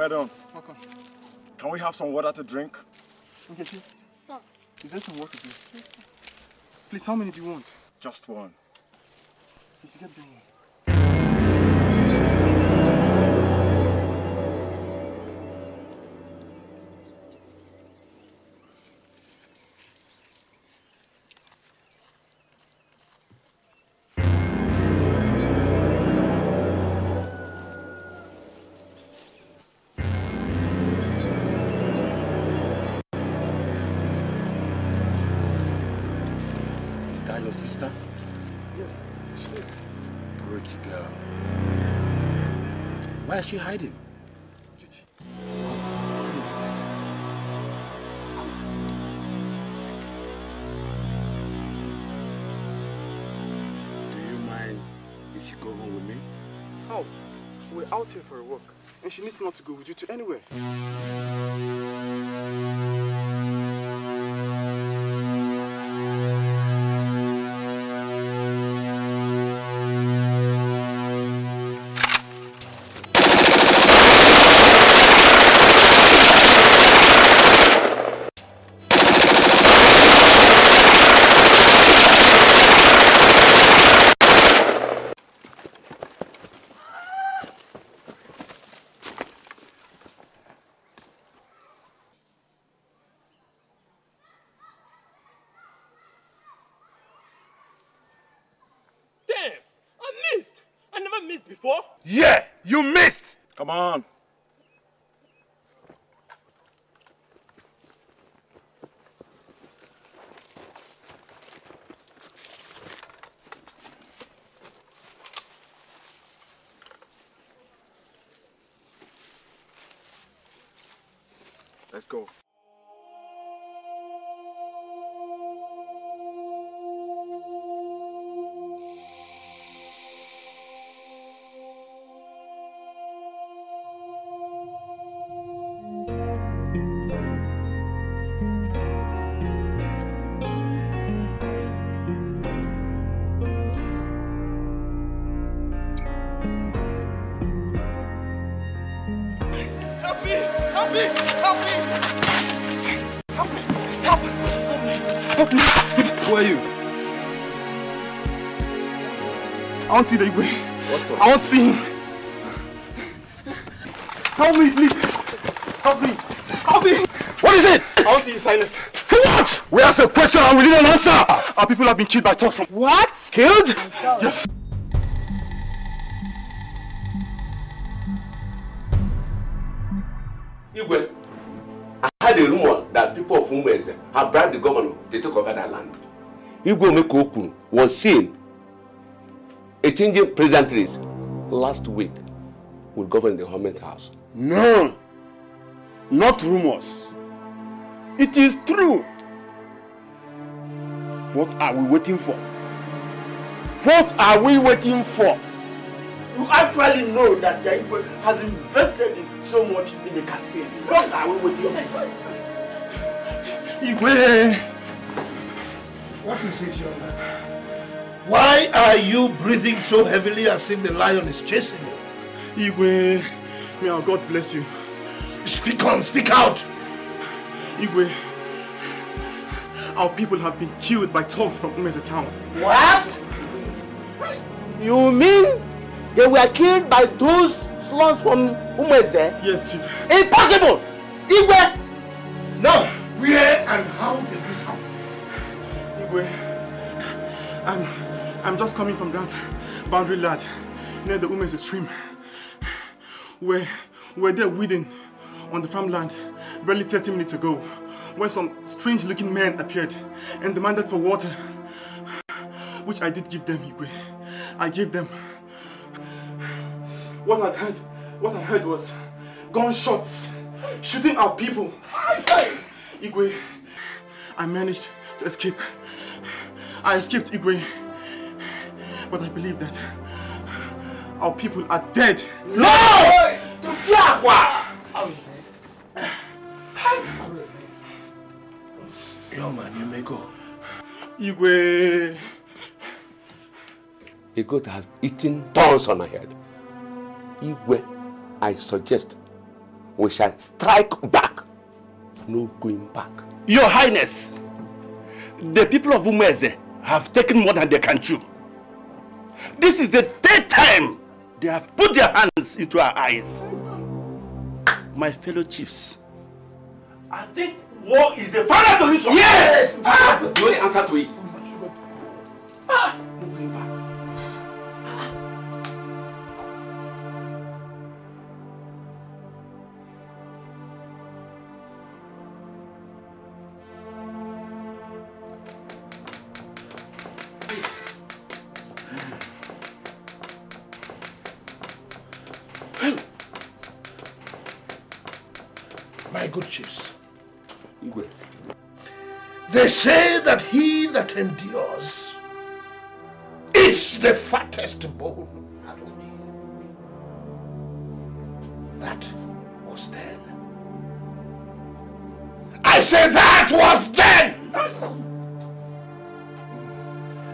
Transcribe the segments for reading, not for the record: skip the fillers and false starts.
Well done. Welcome. Can we have some water to drink? Okay, sir. Sir. Is there some water, please? Yes, sir. Please, how many do you want? Just one. If you get the one. Where is she hiding? Do you mind if she go home with me? How? We're out here for a walk, and she needs not to go with you to anywhere. Let's go. I want to see the Igwe. I want to see him. Help me, please. Help me. Help me. What is it? I want to see his silence. For what? We asked a question and we didn't answer. Our people have been killed by thugs. What? Killed? Yes. Igwe, I had a rumor that people of Umueze have bribed the governor to take over that land. Igwe Omekokulu was seen exchanging pleasantries last week with governor in the government house. No! Not rumors. It is true. What are we waiting for? What are we waiting for? You actually know that Jaguar has invested in so much in the campaign. What are we waiting for? Igwe! What is it, young man? Why are you breathing so heavily as if the lion is chasing you? Igwe, may our God bless you. Speak on, speak out! Igwe, our people have been killed by thugs from Umueze town. What? You mean they were killed by those slugs from Umueze? Yes, Chief. Impossible! Igwe! Now, where and how did this happen? Igwe, I'm just coming from that boundary lad near the Umueze stream. We're there weeding on the farmland barely 30 minutes ago when some strange looking men appeared and demanded for water, which I did give them, Igwe. I gave them. What I heard was gunshots shooting our people. Igwe, I managed to escape. I escaped, Igwe. But I believe that our people are dead. No! To Jaguar! Yo, man, you may go. Igwe! A goat has eaten thorns on her head. Igwe, I suggest we shall strike back. No going back. Your Highness, the people of Umueze have taken more than they can chew. This is the third time they have put their hands into our eyes. My fellow chiefs, I think war is the final solution. Yes! The only answer to it. They say that he that endures is the fattest bone. That was then. I say that was then!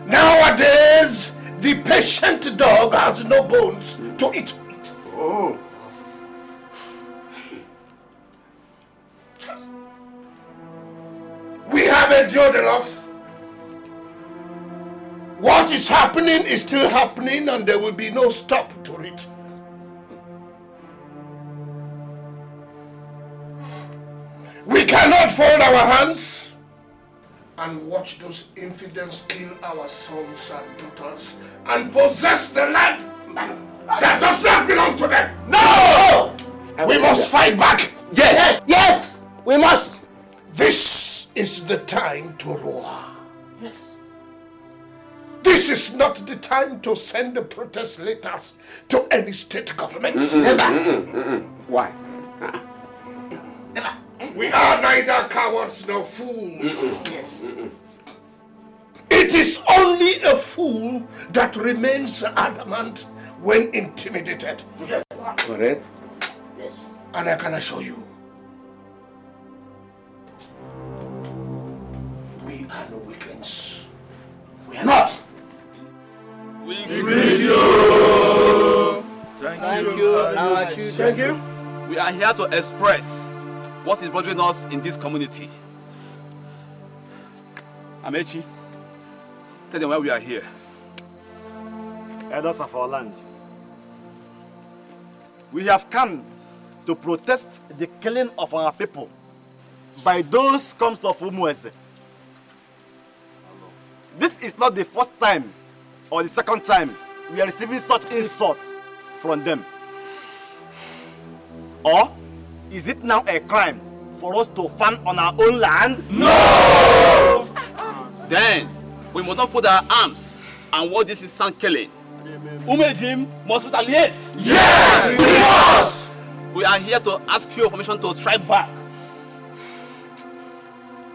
Nowadays, the patient dog has no bones to eat. Oh. Endured enough. What is happening is still happening, and there will be no stop to it. We cannot fold our hands and watch those infidels kill our sons and daughters and possess the land that does not belong to them. No! We must fight back. Yes! Yes! We must! This is the time to roar. Yes. This is not the time to send the protest letters to any state governments. Never. Why? Never. We are neither cowards nor fools. Yes. It is only a fool that remains adamant when intimidated. Yes. Correct? Yes. And I can assure you, we are no weaklings. We are not. We greet you. Thank you. Thank you. We are here to express what is bothering us in this community. Amechi, tell them why we are here. Elders of our land, we have come to protest the killing of our people by those comes of Umueze. This is not the first time or the second time we are receiving such insults from them. Or is it now a crime for us to farm on our own land? No! Then we must not fold our arms and what this is sand killing. Umuejim must retaliate. Yes! We must! We are here to ask you for permission to strike back.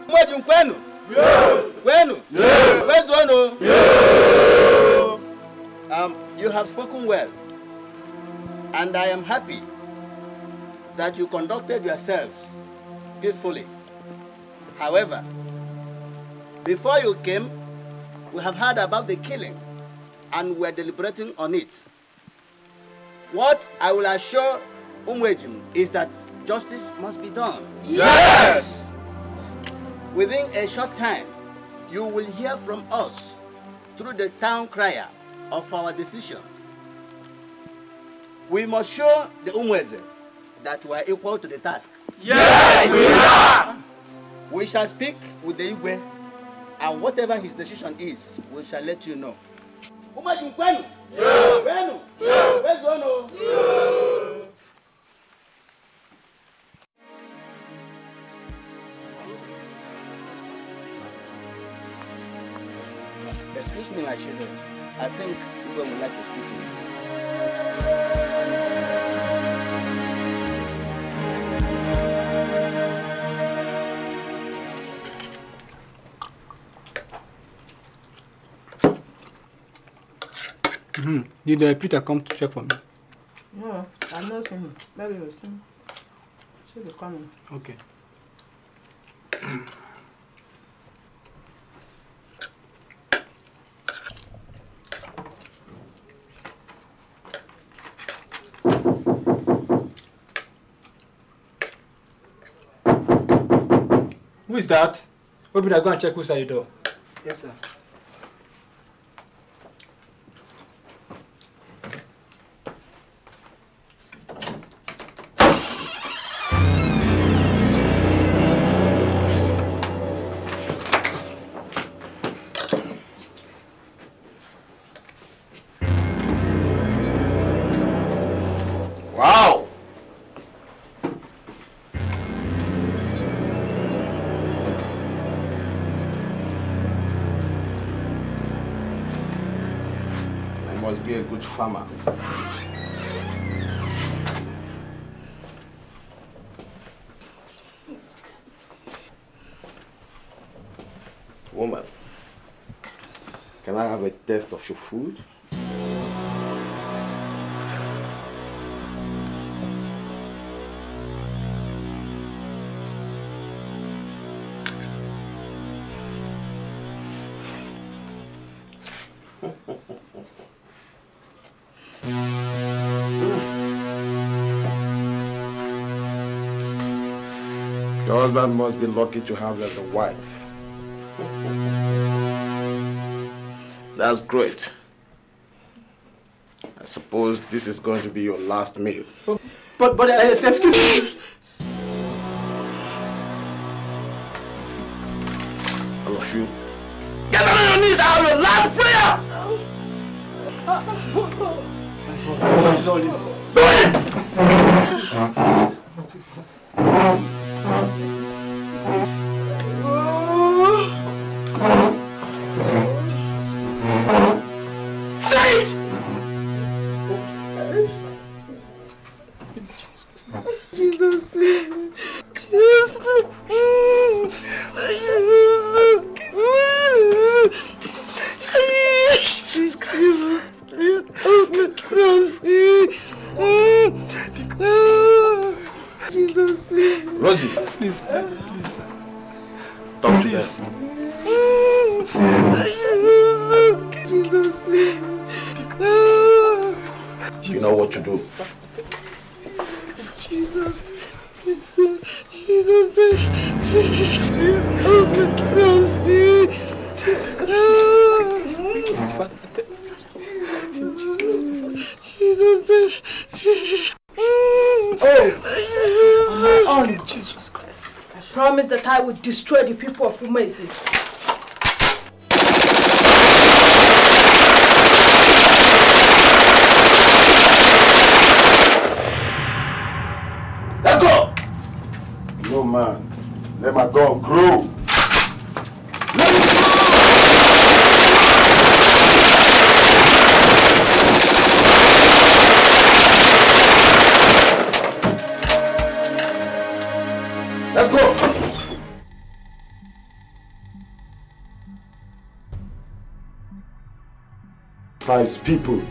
Umuejim Kwenu! You have spoken well, and I am happy that you conducted yourselves peacefully. However, before you came, we have heard about the killing, and we are deliberating on it. What I will assure Umuejim is that justice must be done. Yes! Within a short time, you will hear from us through the town crier of our decision. We must show the Umueze that we are equal to the task. Yes, we are! We shall speak with the Igwe, and whatever his decision is, we shall let you know. Excuse me, my children. I think Igwe would like to speak to you. Did the Peter come to check for me? No, I'm not seeing him. Maybe you'll see him. She'll be coming. Okay. Who is that? Obina, go and check who's at the door. Yes, sir. Farmer. Woman, can I have a taste of your food? Your husband must be lucky to have that wife. That's great. I suppose this is going to be your last meal. But excuse me. All of you, get down on your knees. I have your last prayer. Do it. Destroy the people of Umueze. Let go! No man, let my gun grow. Let it go! Let go! People.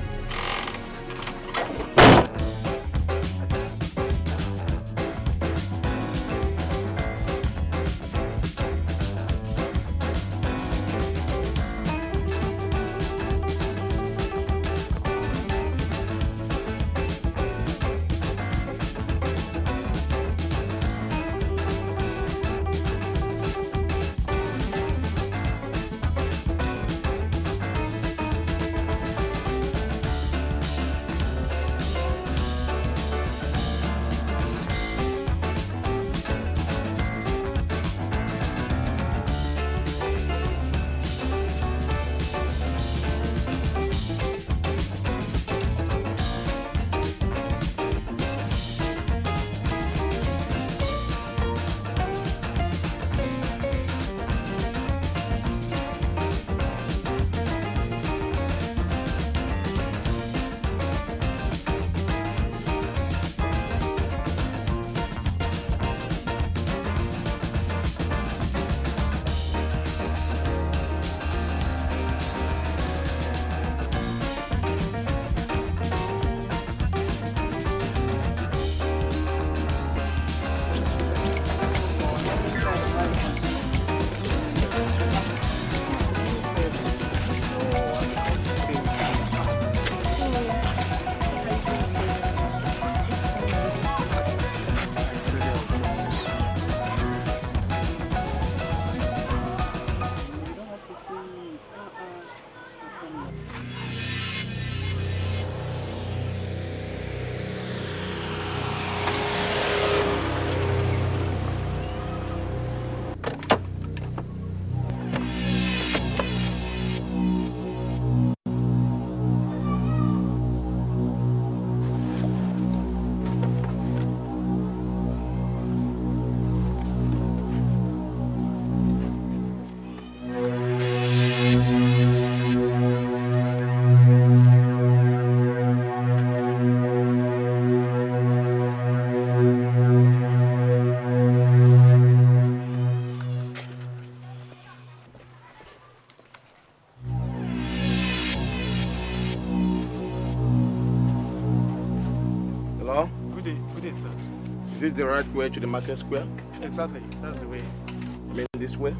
What is this? Is this the right way to the market square? Exactly, that's the way. You mean this way?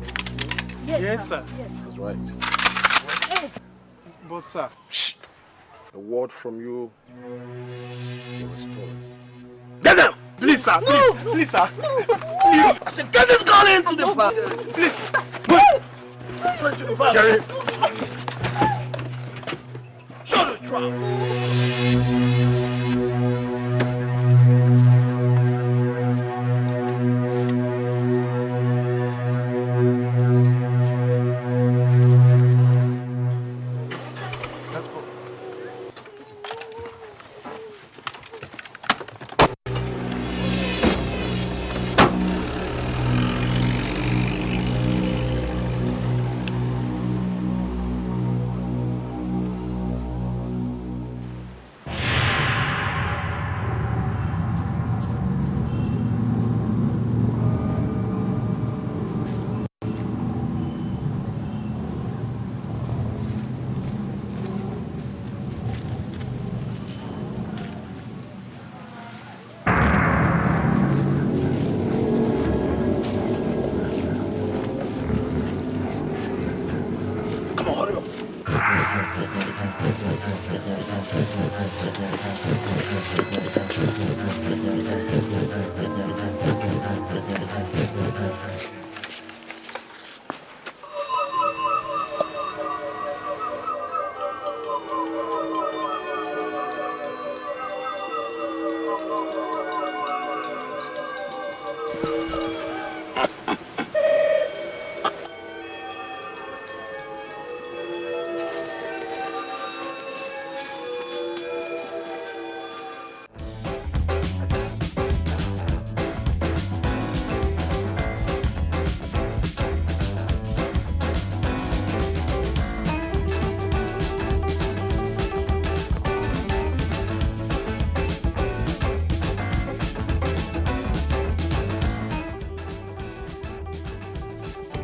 Yes, sir. That's right. Yes. But, sir. Shh! A word from you will restore. Get them! Please, sir! Please, sir! I said, get this girl into the bar! Please! Go to the bar! Jerry! Shut the trap!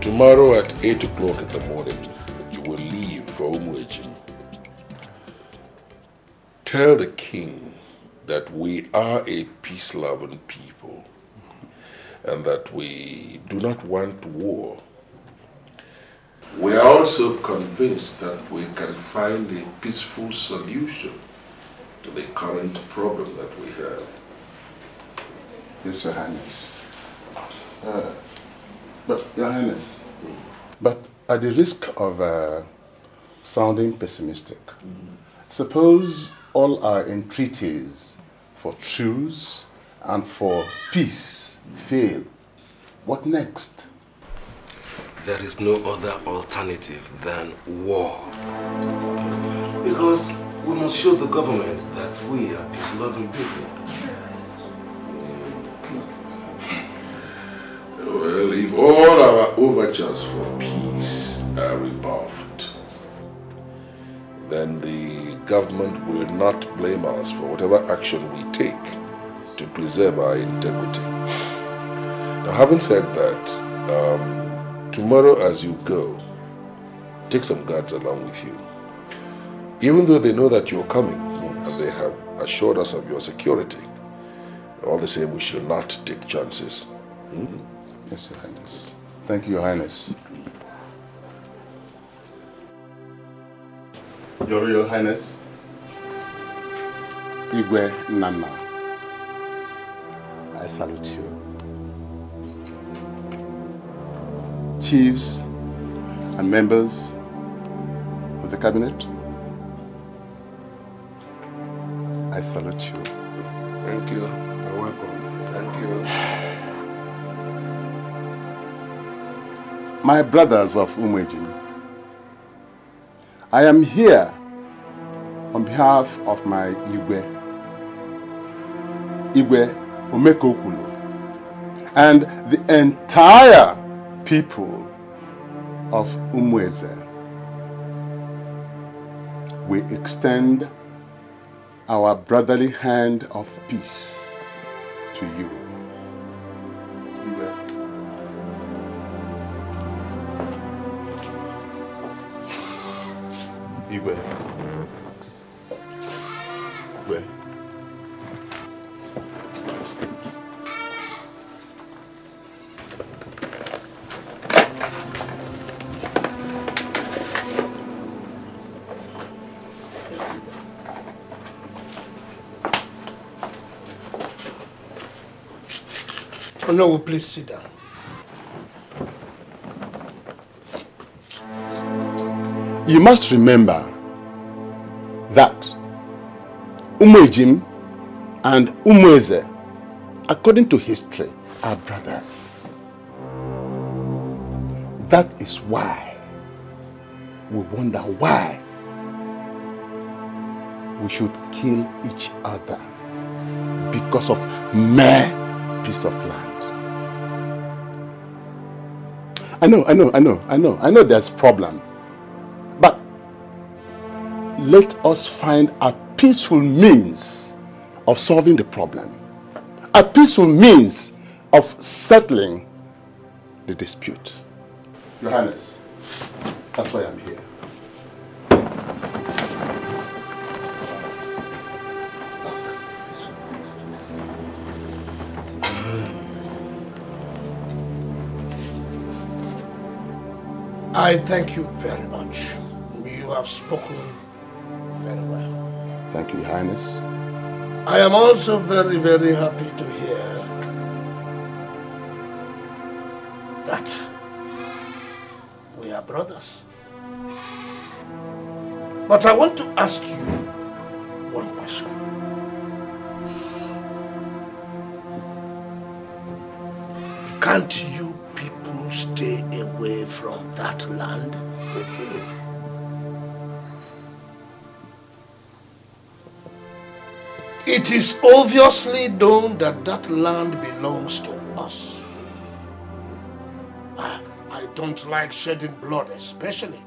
Tomorrow at 8 o'clock in the morning, you will leave for Umuejim. Tell the king that we are a peace-loving people and that we do not want war. We are also convinced that we can find a peaceful solution to the current problem that we have. Yes, Your Highness. But, Your Highness, but at the risk of sounding pessimistic, suppose all our entreaties for truce and for peace fail, what next? There is no other alternative than war. Because we must show the government that we are peace-loving people. Well, if all our overtures for peace are rebuffed, then the government will not blame us for whatever action we take to preserve our integrity. Now, having said that, tomorrow as you go, take some guards along with you. Even though they know that you're coming and they have assured us of your security, all the same, we shall not take chances. Yes, Your Highness. Thank you, Your Highness. Your Royal Highness, Igwe Nnanna, I salute you. Chiefs and members of the cabinet, I salute you. Thank you. You're welcome. Thank you. My brothers of Umuejim, I am here on behalf of my Igwe Omekokulu, and the entire people of Umueze. We extend our brotherly hand of peace to you. Igwe. Oh, no, please sit down. You must remember that Umuejim and Umueze, according to history, are brothers. That is why we wonder why we should kill each other because of mere piece of land. I know there's a problem. Let us find a peaceful means of solving the problem. A peaceful means of settling the dispute. Your Highness, that's why I'm here. I thank you very much. You have spoken very well. Thank you, Your Highness. I am also very, very happy to hear that we are brothers. But I want to ask you one question. Can't you people stay away from that land? It is obviously known that that land belongs to us. I don't like shedding blood, especially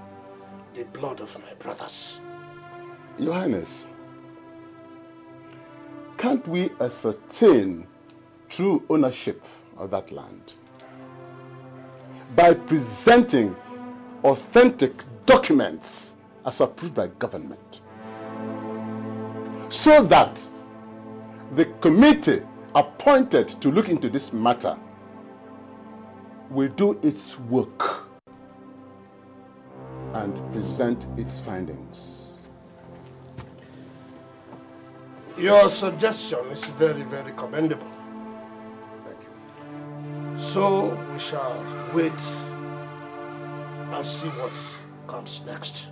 the blood of my brothers. Your Highness, can't we ascertain true ownership of that land by presenting authentic documents as approved by government, so that the committee appointed to look into this matter will do its work and present its findings? Your suggestion is very, very commendable. Thank you. So we shall wait and see what comes next.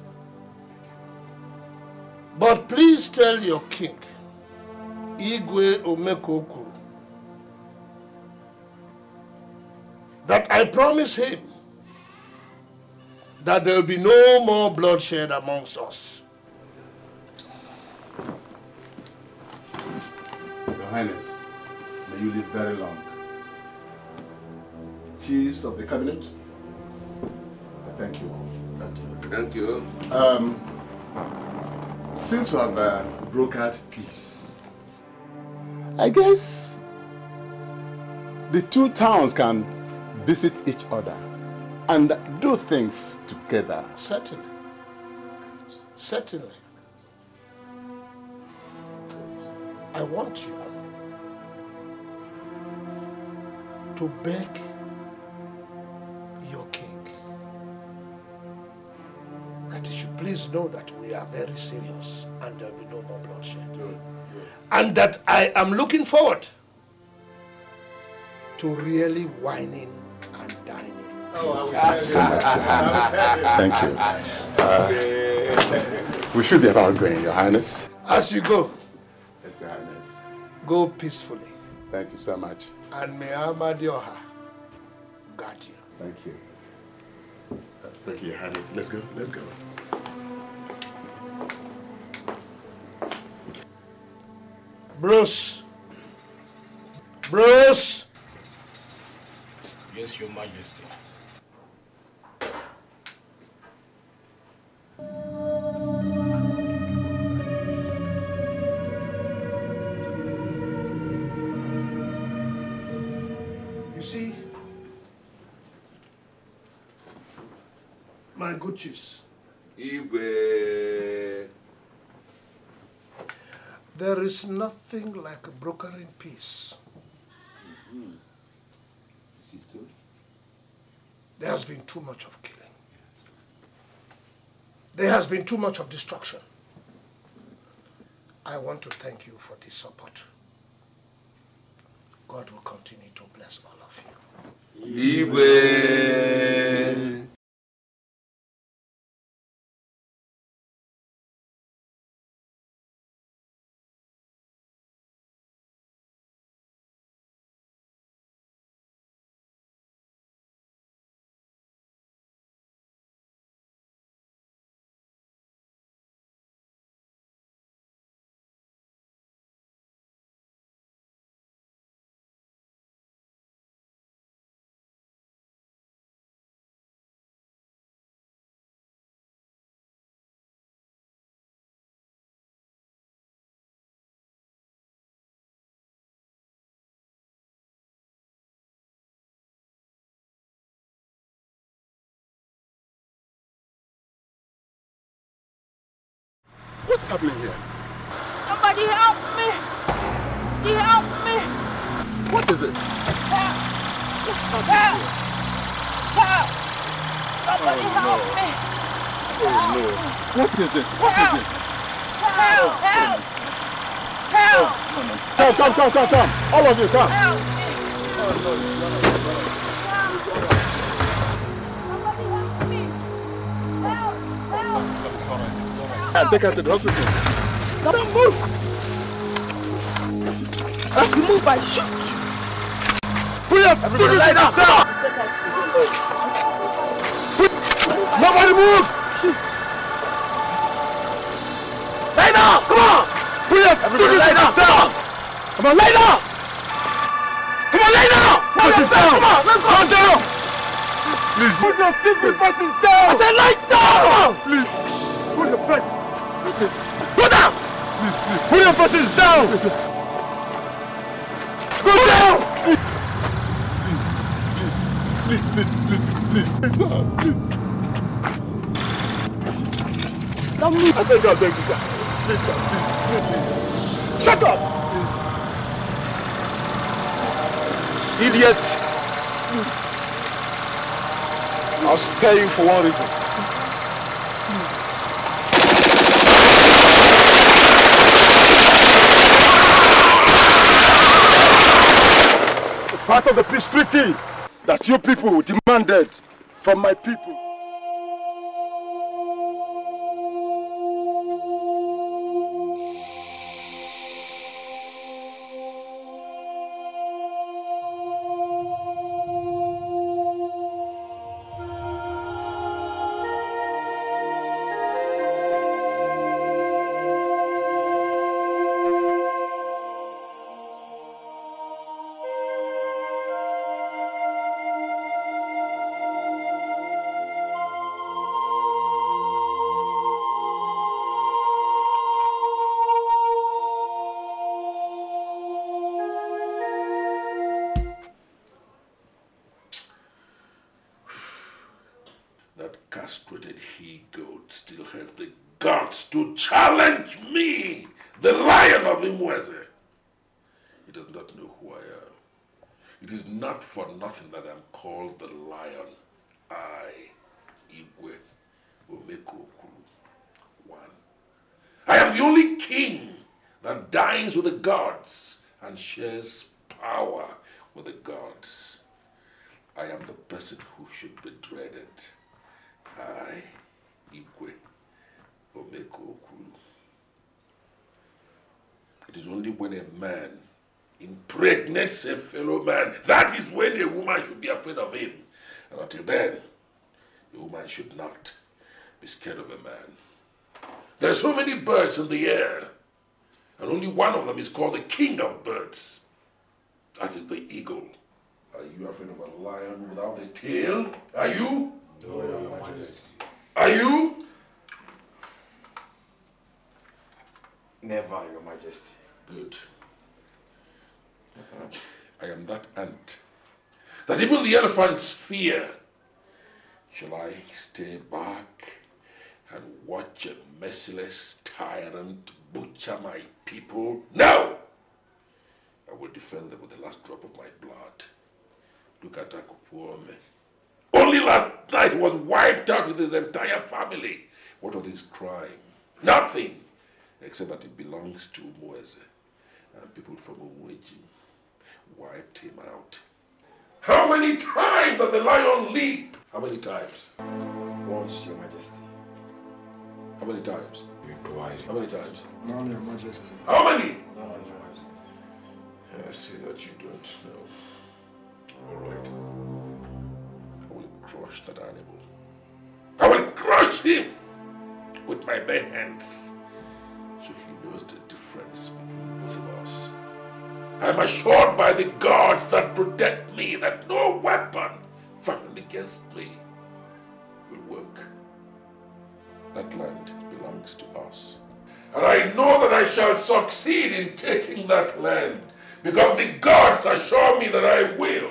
But please tell your king, Igwe Omekokulu, that I promise him that there will be no more bloodshed amongst us. Your Highness, may you live very long. Chiefs of the cabinet, I thank you. Thank you. Thank you. Since we have brokered peace, I guess the two towns can visit each other and do things together. Certainly. Certainly. I want you to beg your king that he should please know that we are very serious and there will be no more bloodshed. And that I am looking forward to really whining and dining. Oh, thank you so much, Your Highness. Thank you. We should be about going, Your Highness. As you go, yes, Your Highness, go peacefully. Thank you so much. And may Amadioha guard you. Thank you. Thank you, Your Highness. Let's go. Let's go. Bruce! Bruce! Yes, Your Majesty. You see, my good chiefs, Ibe. There is nothing like a brokering peace. Mm-hmm. This is good. There has been too much of killing. There has been too much of destruction. I want to thank you for this support. God will continue to bless all of you. Ibe. What's happening here? Somebody help me! Help me! What is it? Help! What's happening here? Help! Somebody help me! Oh no! What is it? What is it? Help! Help! Help! Help! Come! All of you, come! Help! Oh no! I'll take her to the hospital. Don't move! If you move, I shoot you! Pull up! Everybody lie down! Nobody move! Lie down! Come on! Pull up! Everybody lie down! Come on, lie down! Come on, lie down! Come on, let's go! Come down! Please! Put your stupid person down! I said lie down! Please! Put your face! Go down! Please. Put your faces down! Go down! Please. Don't move! I beg you, sir. Please, sir. Please. Shut up! Please. Idiot! Please. I'll spare you for one reason. Part of the peace treaty that you people demanded from my people. Shares power with the gods. I am the person who should be dreaded. I, Igwe Omekokulu. It is only when a man impregnates a fellow man, that is when a woman should be afraid of him. And until then, a woman should not be scared of a man. There are so many birds in the air. And only one of them is called the king of birds. That is the eagle. Are you afraid of a lion without a tail? Are you? No, Your Majesty. Are you? Never, Your Majesty. Good. I am that ant that even the elephants fear. Shall I stay back and watch a merciless tyrant butcher my people? No! I will defend them with the last drop of my blood. Look at Akupuome. Only last night was wiped out with his entire family. What of his crime? Nothing! Except that it belongs to Umueze and people from Umuejim. wiped him out. How many times did the lion leap? How many times? Once, Your Majesty. How many times? Twice. How many times? None, Your Majesty. How many? None, Your Majesty. I see that you don't know. All right. I will crush that animal. I will crush him with my bare hands so he knows the difference between both of us. I am assured by the gods that protect me that no weapon fashioned against me will work. That land belongs to us. And I know that I shall succeed in taking that land because the gods assure me that I will.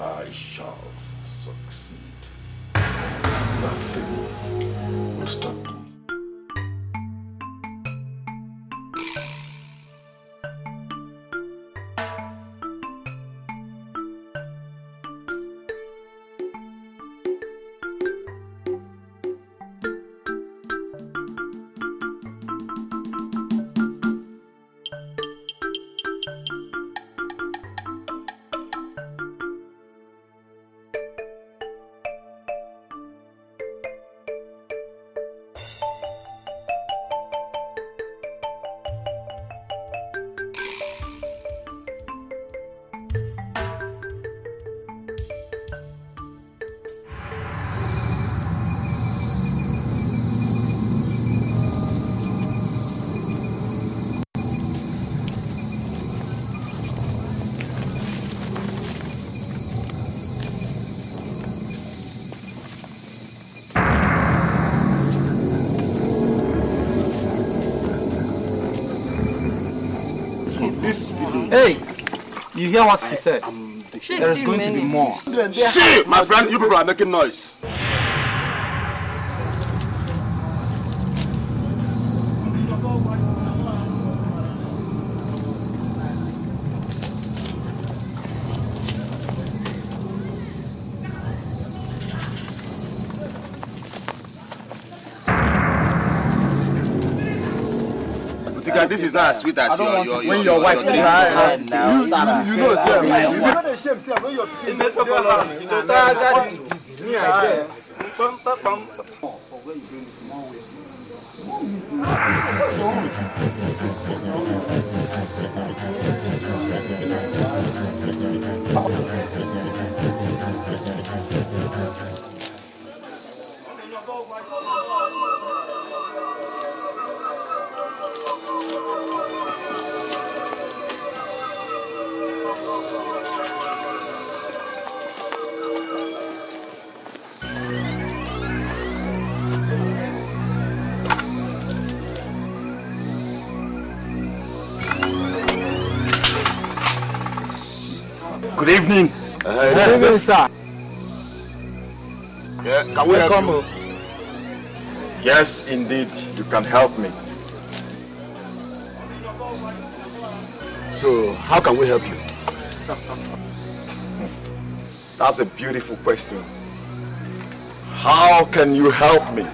I shall succeed. Nothing will stop me. Hey, you hear what she said? There is going to be more. She, my friend, you people are making noise. This is not as sweet as your wife in her hand now. You know, sir. Good evening. Good evening, sir. Yeah, can we help you? Yes, indeed, you can help me. So, how can we help you? That's a beautiful question. How can you help me?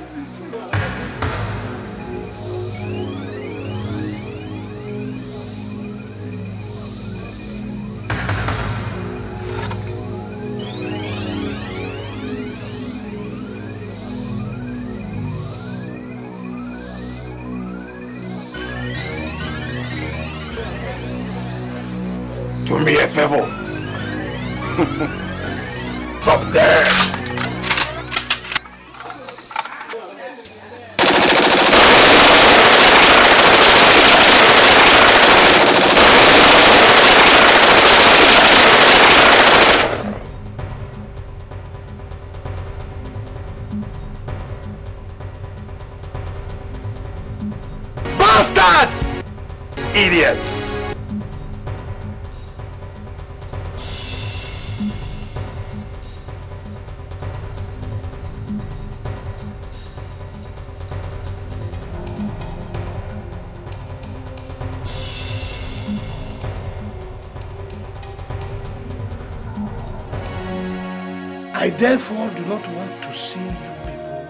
I therefore do not want to see you people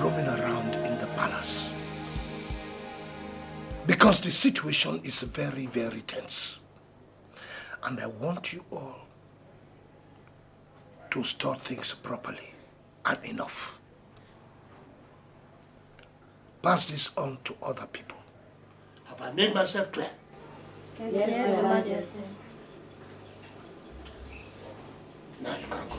roaming around in the palace. Because the situation is very, very tense. And I want you all to store things properly and enough. Pass this on to other people. Have I made myself clear? Yes, yes, Your Majesty. Now you can go.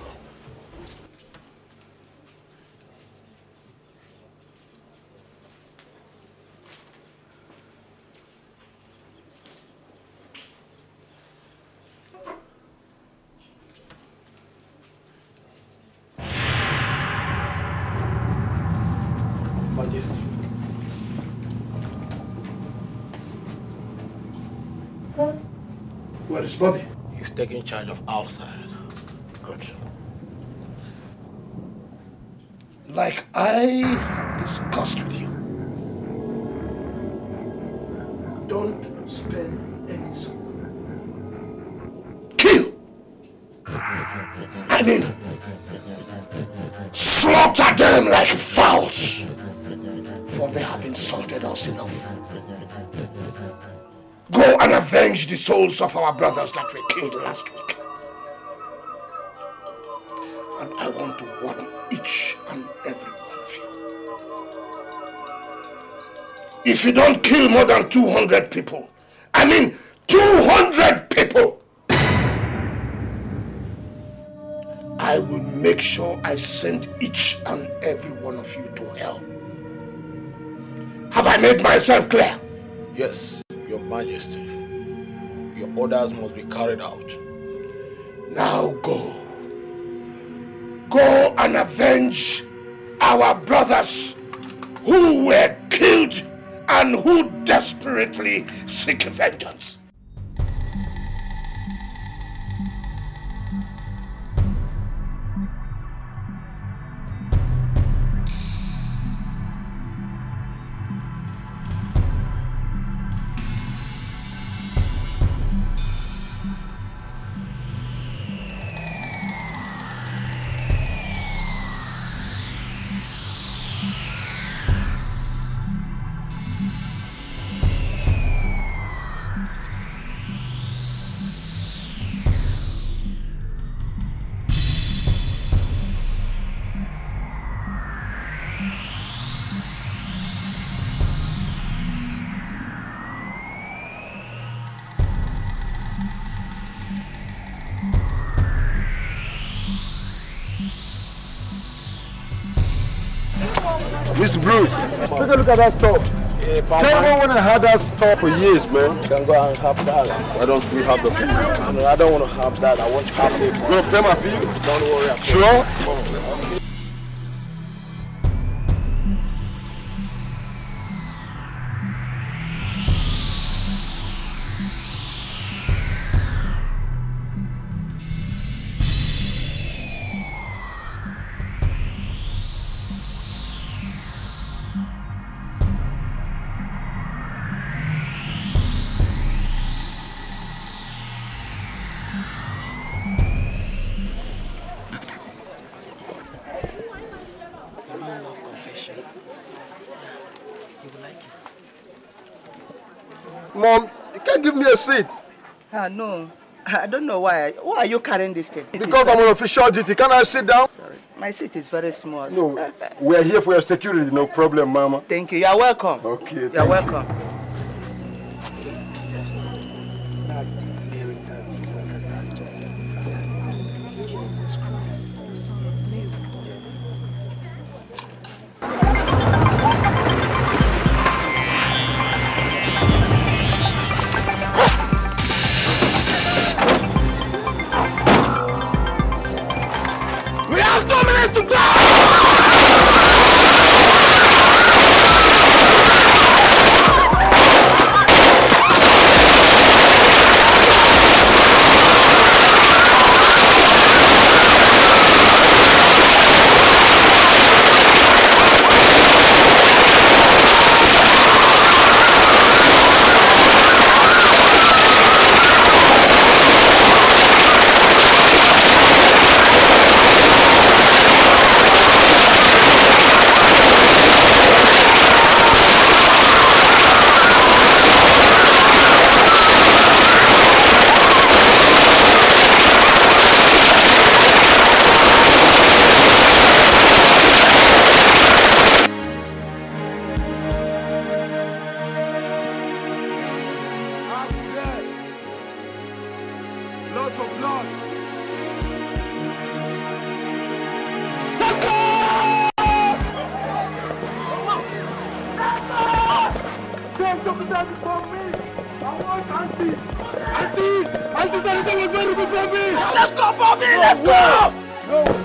Where is Bobby? He's taking charge of outside. Good. Like I have discussed with you, don't spend any soul. Kill! I mean, slaughter them like fowls, for they have insulted us enough. Go and avenge the souls of our brothers that were killed last week. And I want to warn each and every one of you. If you don't kill more than 200 people, I mean 200 people, I will make sure I send each and every one of you to hell. Have I made myself clear? Yes. Your Majesty, your orders must be carried out. Now go. Go and avenge our brothers who were killed and who desperately seek vengeance. Bruce, take a look at that store. Yeah, everyone had that store for years, man. You can go out and have that. Why don't we have the food? No, I don't want to have that. I want to have it. You going to pay my bill? Don't worry. I'm sure? Oh. No, I don't know why. Why are you carrying this thing? Because I'm on official duty. Can I sit down? Sorry, my seat is very small. So. No, we are here for your security. No problem, Mama. Thank you. You are welcome. Okay. You are welcome. come to them before me. I want Auntie. Auntie! Auntie Tarisa was very good for me. Let's go, Bobby! Let's go! No.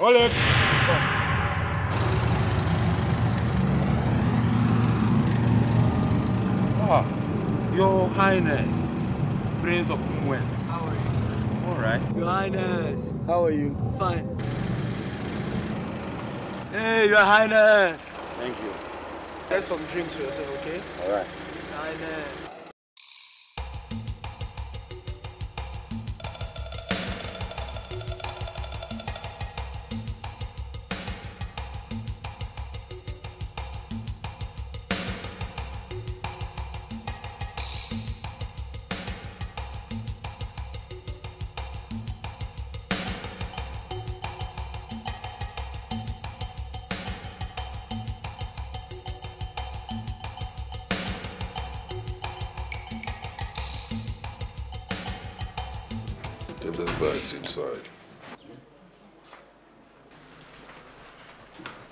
Oleg! Ah, Your Highness, Prince of Umueze. How are you? All right. Your Highness. How are you? Fine. Hey, Your Highness. Thank you. Get some drinks for yourself, okay? All right. Your Highness. Inside.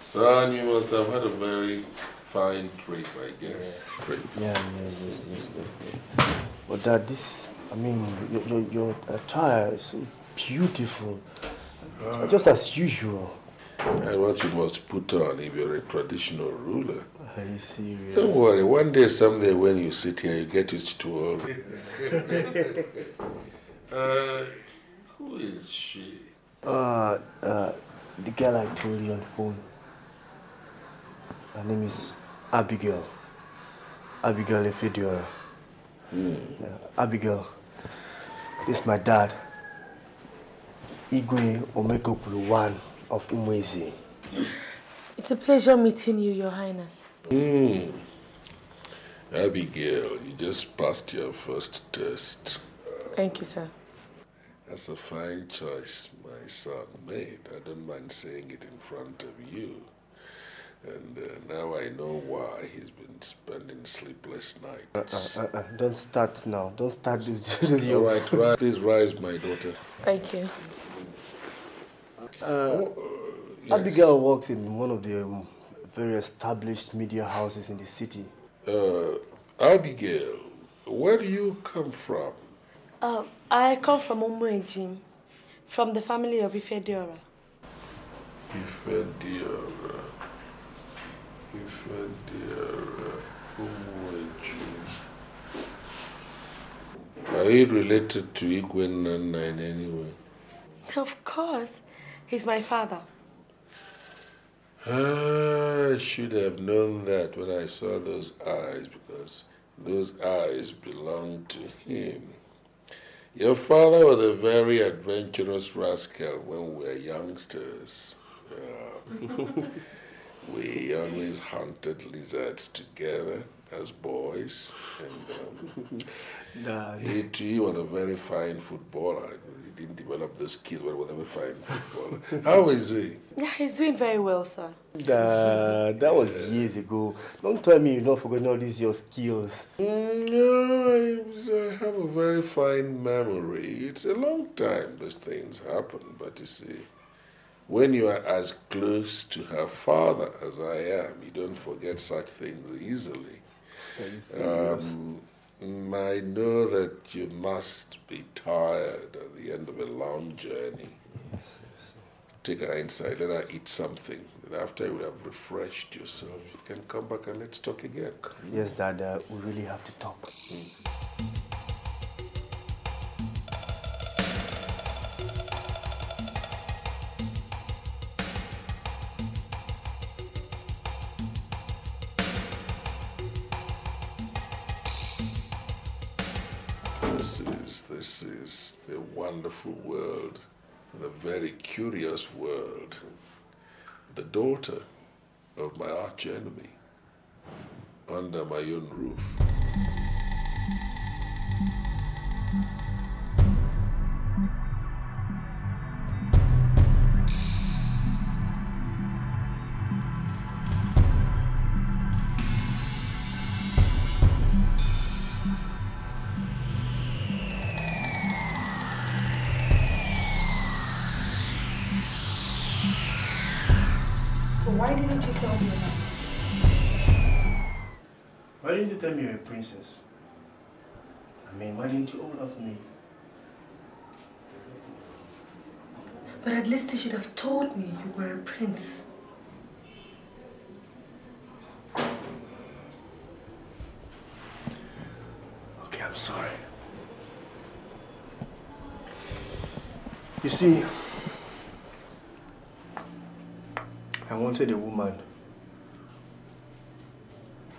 Son, you must have had a very fine trip, I guess. Yes. Trip. Yeah, yes. But Dad, this, I mean, your attire is so beautiful. Just as usual. And what you must put on if you're a traditional ruler. Are you serious? Don't worry, one day, someday, when you sit here, you get used to all this. Who is she? The girl I told you on the phone. Her name is Abigail. Abigail Ifediora. Abigail. This is my dad. Igwe Omekokulu, one of Umueze. It's a pleasure meeting you, Your Highness. Abigail, you just passed your first test. Thank you, sir. That's a fine choice my son made. I don't mind saying it in front of you. And now I know why he's been spending sleepless nights. Don't start now. Don't start this. All right, right. Please rise, my daughter. Thank you. Yes. Abigail works in one of the very established media houses in the city. Abigail, where do you come from? I come from Umuejim, from the family of Ifediora. Ifediora, Umuejim. Are you related to Eguenana in any way? Of course. He's my father. I should have known that when I saw those eyes, because those eyes belong to him. Your father was a very adventurous rascal when we were youngsters. We always hunted lizards together as boys, and Nah, he was a very fine footballer. He didn't develop those skills, but he was a very fine footballer. How is he? Yeah, he's doing very well, sir. That was years ago. Don't tell me you've not forgotten all these your skills. No, I have a very fine memory. It's a long time those things happen, but you see, when you are as close to her father as I am, you don't forget such things easily. I know that you must be tired at the end of a long journey. Take her inside, let her eat something. Then after you would have refreshed yourself, you can come back and let's talk again. Yes, Dad, we really have to talk. Mm. This is a wonderful world, and a very curious world. The daughter of my archenemy, under my own roof. Tell me you're a princess. I mean, why didn't you all love me? But at least you should have told me you were a prince. Okay, I'm sorry. You see, I wanted a woman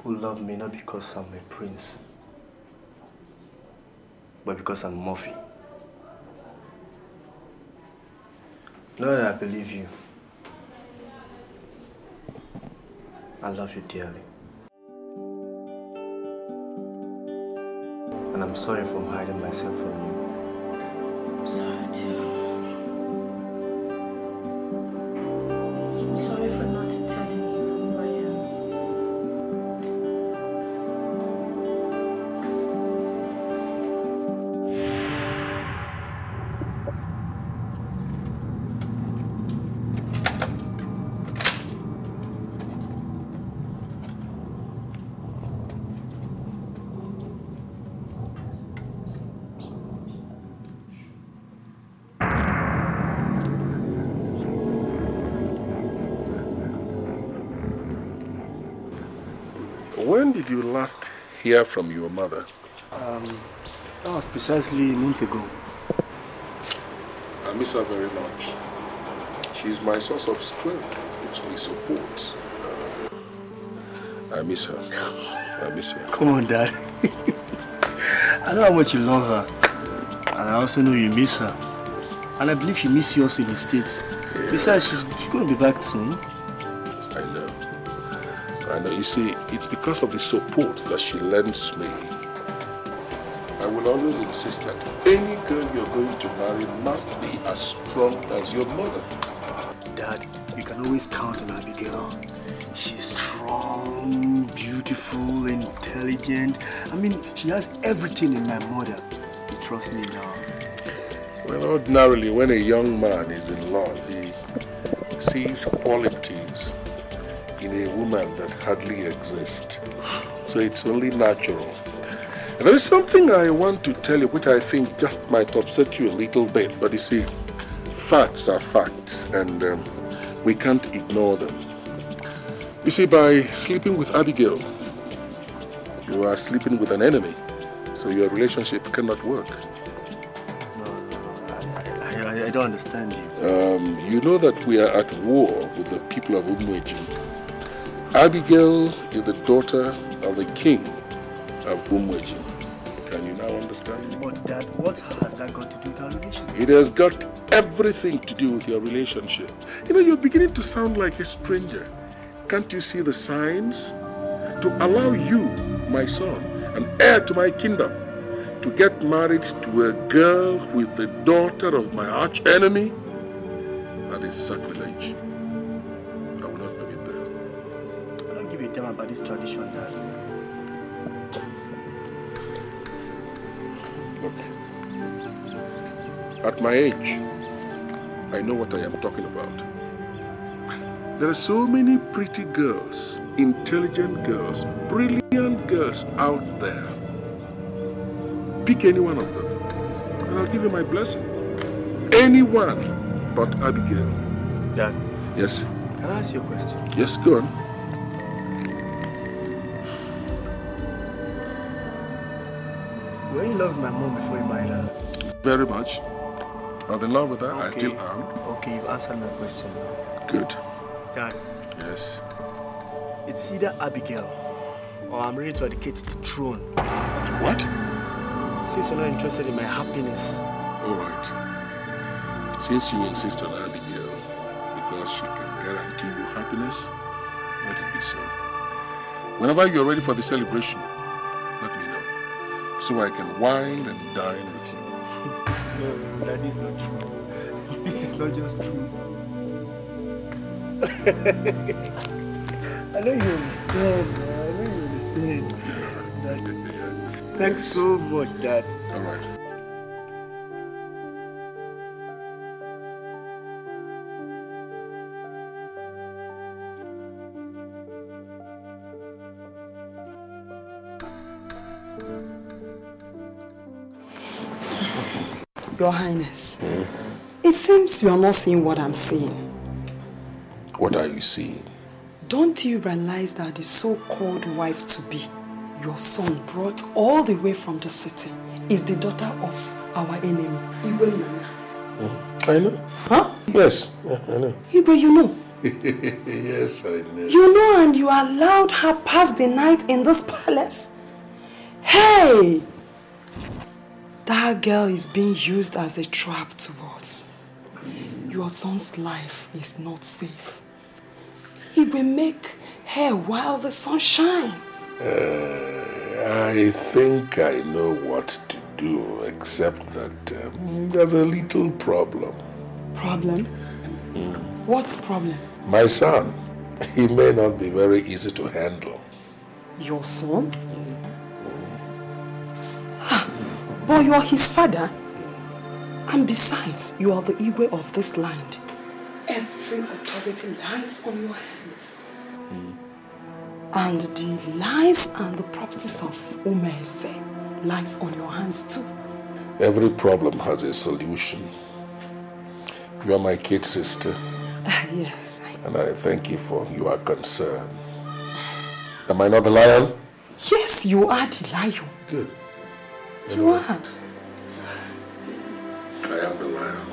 who love me not because I'm a prince, but because I'm Murphy. Now that I believe you, I love you dearly. And I'm sorry for hiding myself from you. I'm sorry too. I'm sorry for not telling you. You last hear from your mother? That was precisely a month ago. I miss her very much. She's my source of strength, gives me support. I miss her. I miss her. Come on, Dad. I know how much you love her, and I also know you miss her. And I believe she misses you also in the States. Yeah. Besides, she's going to be back soon. You see, it's because of the support that she lends me. I will always insist that any girl you're going to marry must be as strong as your mother. Dad, you can always count on Abigail. She's strong, beautiful, intelligent. I mean, she has everything in my mother. You trust me now. Well, ordinarily, when a young man is in love, he sees qualities in a woman that hardly exists. So it's only natural. There is something I want to tell you which I think just might upset you a little bit, but you see, facts are facts and we can't ignore them. You see, by sleeping with Abigail, you are sleeping with an enemy, so your relationship cannot work. No, I don't understand you. You know that we are at war with the people of Umuejim. Abigail is the daughter of the king of Umuejim. Can you now understand? But Dad, what has that got to do with our relationship? It has got everything to do with your relationship. You know, you're beginning to sound like a stranger. Can't you see the signs? To allow you, my son, an heir to my kingdom, to get married to a girl with the daughter of my archenemy? That is sacrilege. I will not permit that. I don't give a damn about this tradition, Dad. Look, at my age, I know what I am talking about. There are so many pretty girls, intelligent girls, brilliant girls out there. Pick any one of them, and I'll give you my blessing. Anyone but Abigail. Dad. Yes? Can I ask you a question? Yes, go on. Were you in love with my mom before you married her? Very much. I'm in love with her, okay. I still am. Okay, you've answered my question. Good. Dad. Yes. It's either Abigail or I'm ready to abdicate the throne. What? Since you're not interested in my happiness. Alright. Since you insist on Abigail because she can guarantee you happiness, let it be so. Whenever you're ready for the celebration, let me know. So I can wine and dine with you. No, that is not true. This is not just true. I know you understand, man. I know you understand. Yeah. Thanks so much, Dad. All right. Your Highness, It seems you are not seeing what I'm seeing. What are you seeing? Don't you realize that the so-called wife-to-be your son brought all the way from the city is the daughter of our enemy, Igwe Nnanna? I know. Huh? Yes, I know. Igwe, you know. Yes, I know. You know, and you allowed her pass the night in this palace? Hey! That girl is being used as a trap towards. Your son's life is not safe. He will make hair while the sun shines. I think I know what to do, except that there's a little problem. Problem? What's problem? My son. He may not be very easy to handle. Your son? Ah, but you're his father. And besides, you are the Igwe of this land. Every authority lies on your hands. And the lives and the properties of Umueze lies on your hands too. Every problem has a solution. You are my kid sister. Yes. And I thank you for your concern. Am I not the lion? Yes, you are the lion. Good. Anyway. You are. I am the lion.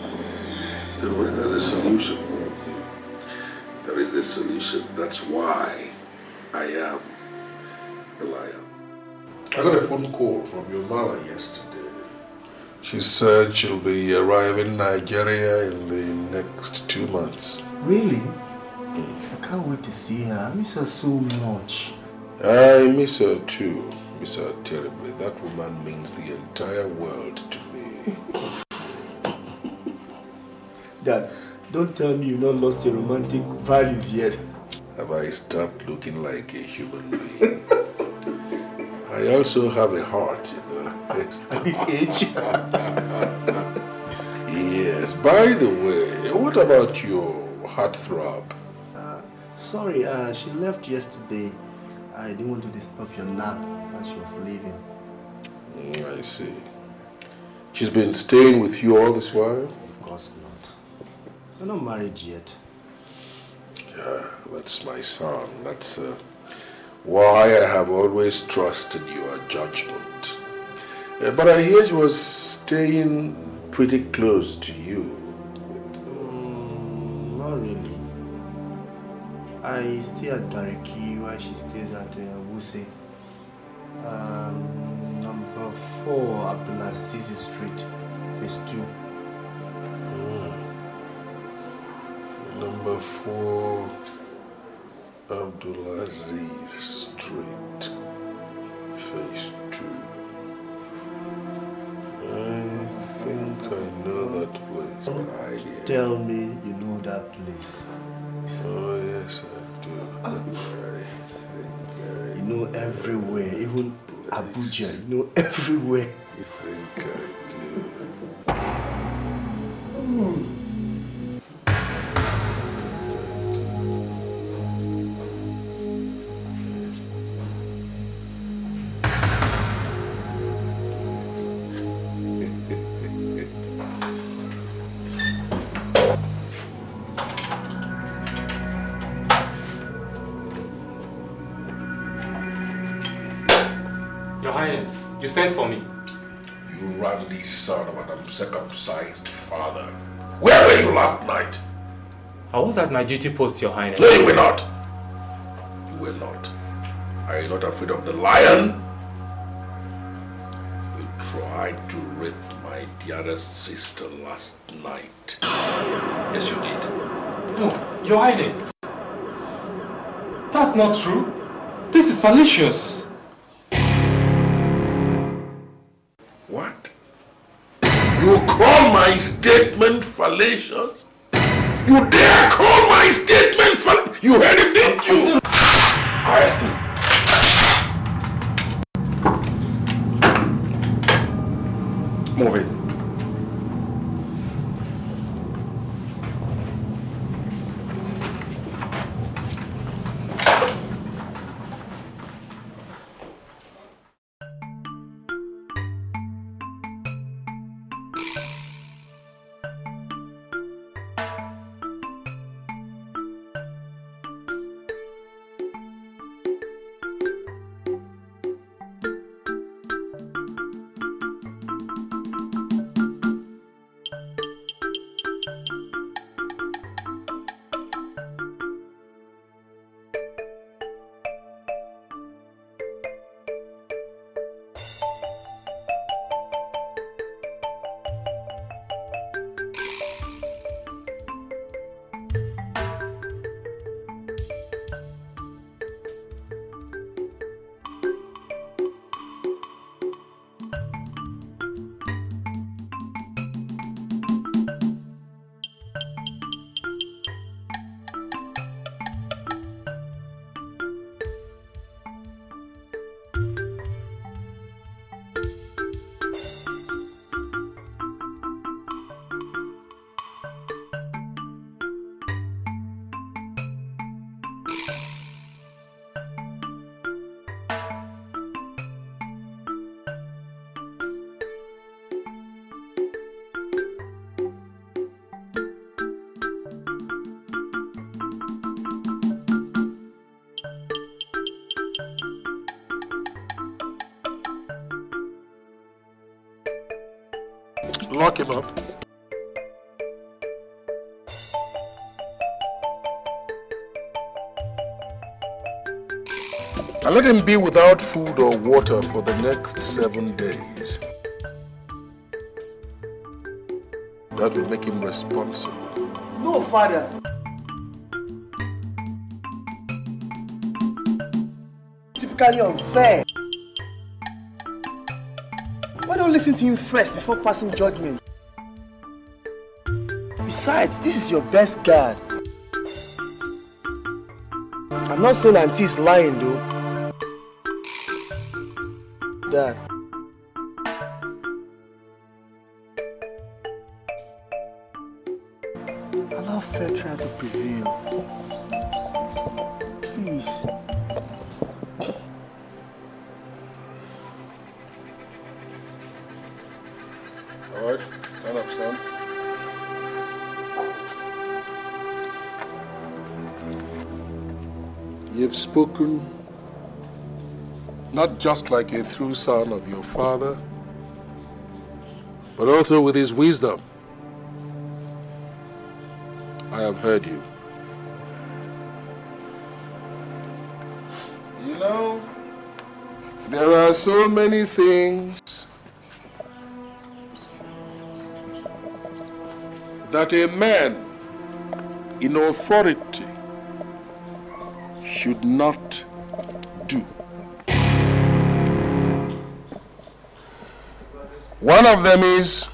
There is a solution. There is a solution. That's why I am the lion. I got a phone call from your mother yesterday. She said she'll be arriving in Nigeria in the next 2 months. Really? I can't wait to see her. I miss her so much. I miss her too. I miss her terribly. That woman means the entire world to me. Dad, don't tell me you've not lost your romantic values yet. Have I stopped looking like a human being? I also have a heart, you know. At this age? Yes, by the way, what about your heartthrob? Sorry, she left yesterday. I didn't want to disturb your nap as she was leaving. I see. She's been staying with you all this while? Of course not. We're not married yet. Yeah, that's my son. That's why I have always trusted your judgment. But I hear she was staying pretty close to you. Not really. I stay at Tariki while she stays at Wuse. Number 4, Abdulaziz Street, phase 2. Number 4, Abdulaziz Street, face too. I think I know that place. Don't tell me you know that place. Oh yes, I do. I think I know everywhere, even place. Abuja, you know everywhere. I think I do. Hmm. You sent for me. You rudely son of an uncircumcised father. Where were you last night? I was at my duty post, Your Highness. No, you were not. You were not. Are you not afraid of the lion? You tried to rape my dearest sister last night. Yes, you did. No, Your Highness. That's not true. This is fallacious. My statement fallacious? You dare call my statement fallacious? You heard him, didn't you? Arrest him. Move it. Lock him up. And let him be without food or water for the next 7 days. That will make him responsible. No, Father. Typically unfair. Listen to you first before passing judgment. Besides, this is your best guard. I'm not saying Auntie is lying though. Dad. Allow fair trial to prevail. Please. You've spoken not just like a true son of your father, but also with his wisdom. I have heard you. You know, there are so many things that a man in authority should not do. One of them is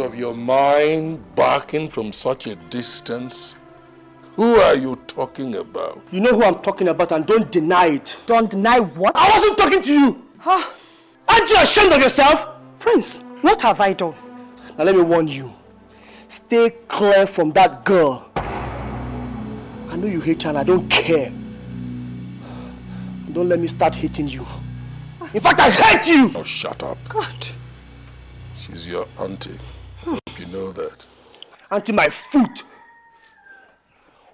of your mind barking from such a distance? Who are you talking about? You know who I'm talking about and don't deny it. Don't deny what? I wasn't talking to you! Huh? Aren't you ashamed of yourself? Prince, what have I done? Now let me warn you. Stay clear from that girl. I know you hate her and I don't care. Don't let me start hating you. In fact, I hate you! Oh, shut up. God. She's your auntie. You know that. Auntie, my foot.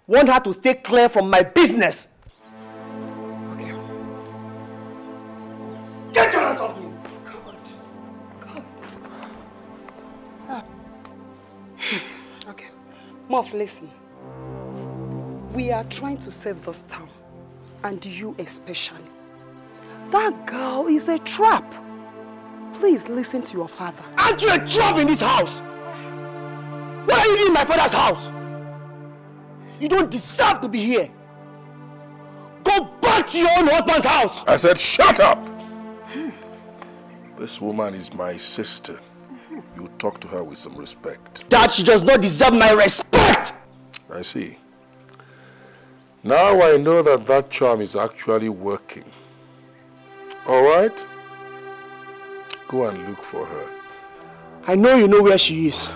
Want her to stay clear from my business. Okay. Get your hands off me. God. God. Okay. Murph, listen. We are trying to save this town. And you especially. That girl is a trap. Please listen to your father. Aren't you a trap in this house? What are you doing in my father's house? You don't deserve to be here. Go back to your own husband's house. I said, shut up. This woman is my sister. You talk to her with some respect. Dad, she does not deserve my respect. I see. Now I know that that charm is actually working. All right? Go and look for her. I know you know where she is.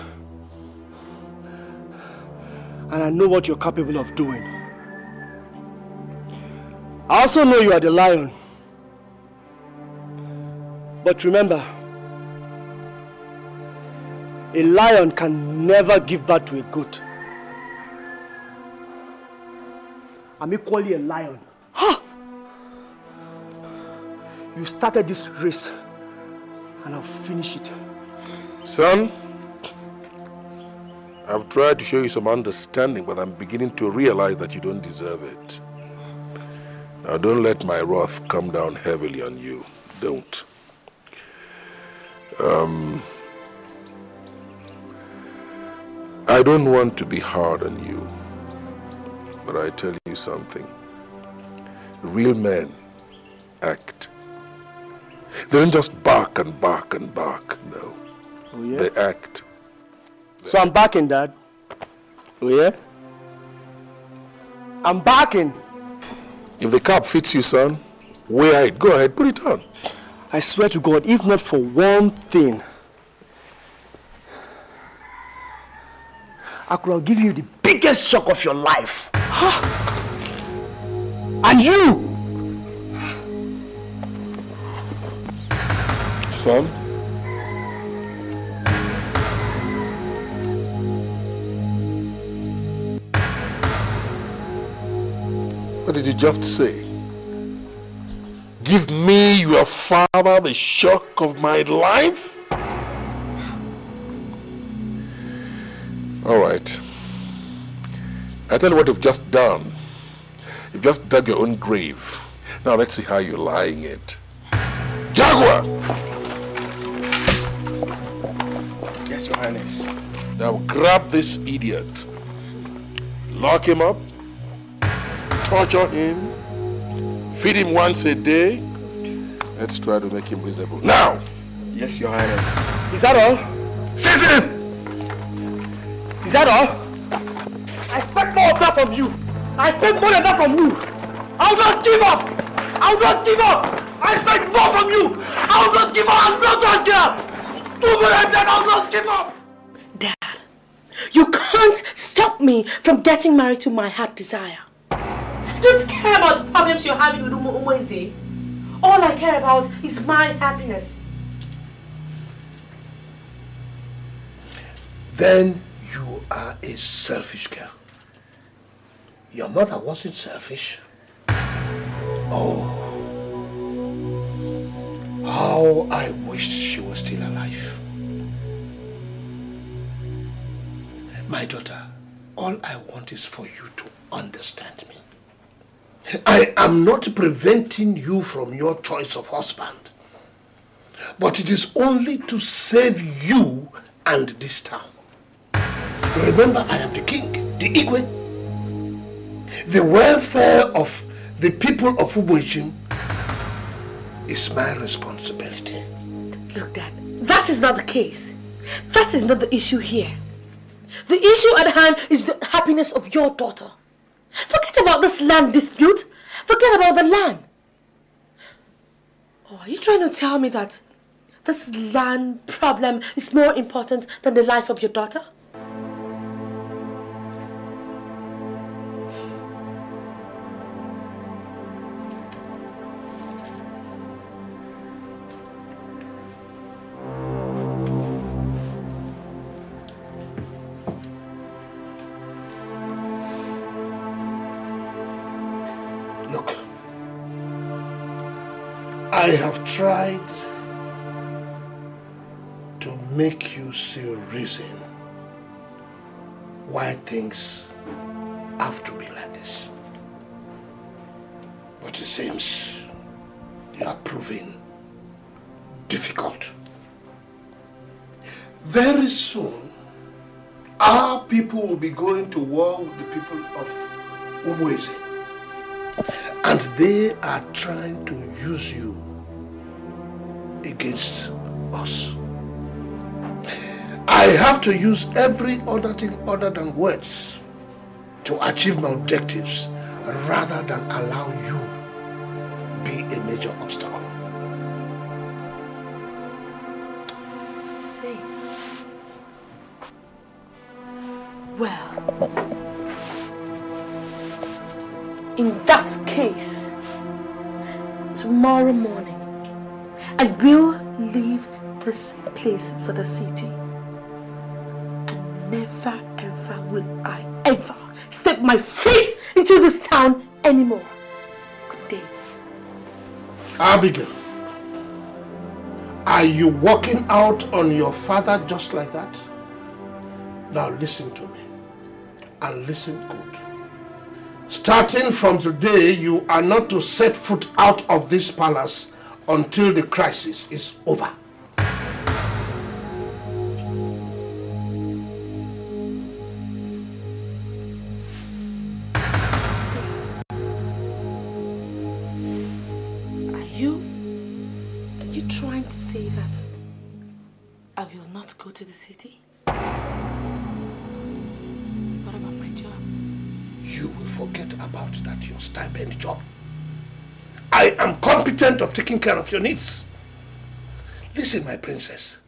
And I know what you're capable of doing. I also know you are the lion. But remember, a lion can never give birth to a goat. I'm equally a lion. Ha! You started this race, and I'll finish it. Son, I've tried to show you some understanding, but I'm beginning to realize that you don't deserve it. Now, don't let my wrath come down heavily on you. Don't. I don't want to be hard on you, but I tell you something. Real men act. They don't just bark and bark and bark, no. Oh, yeah? They act. So I'm barking, Dad. Oh, yeah? I'm barking. If the cap fits you, son, wear it. Go ahead, put it on. I swear to God, if not for one thing, I could have given you the biggest shock of your life. Huh? And you! Son? What did you just say? Give me, your father, the shock of my life? All right. I tell you what you've just done. You've just dug your own grave. Now let's see how you're lying it. Jaguar! Yes, Your Highness. Now grab this idiot. Lock him up. Torture him. Feed him once a day. Let's try to make him reasonable. Now! Yes, Your Highness. Is that all? Seize him! Is that all? I expect more of that from you. I expect more than that from you. I will not give up. I will not give up. I expect more from you. I will not give up. I will not give up. Do more than that. I will not give up. Dad, you can't stop me from getting married to my heart desire. Don't care about the problems you're having with Umueze. All I care about is my happiness. Then you are a selfish girl. Your mother wasn't selfish. Oh, how I wish she was still alive. My daughter, all I want is for you to understand me. I am not preventing you from your choice of husband, but it is only to save you and this town. Remember, I am the king, the Igwe. The welfare of the people of Umuejim is my responsibility. Look, Dad, that is not the case. That is not the issue here. The issue at hand is the happiness of your daughter. Forget about this land dispute. Forget about the land. Oh, are you trying to tell me that this land problem is more important than the life of your daughter? I have tried to make you see reason why things have to be like this. But it seems you are proving difficult. Very soon, our people will be going to war with the people of Umueze. And they are trying to use you against us. I have to use every other thing other than words to achieve my objectives rather than allow you be a major obstacle. See. Well. In that case, tomorrow morning, I will leave this place for the city. And never ever will I ever step my face into this town anymore. Good day. Abigail, are you walking out on your father just like that? Now listen to me, and listen good. Starting from today, you are not to set foot out of this palace until the crisis is over. Are you trying to say that I will not go to the city? What about my job? You will forget about that, your stipend job. I am competent of taking care of your needs. Listen, my princess.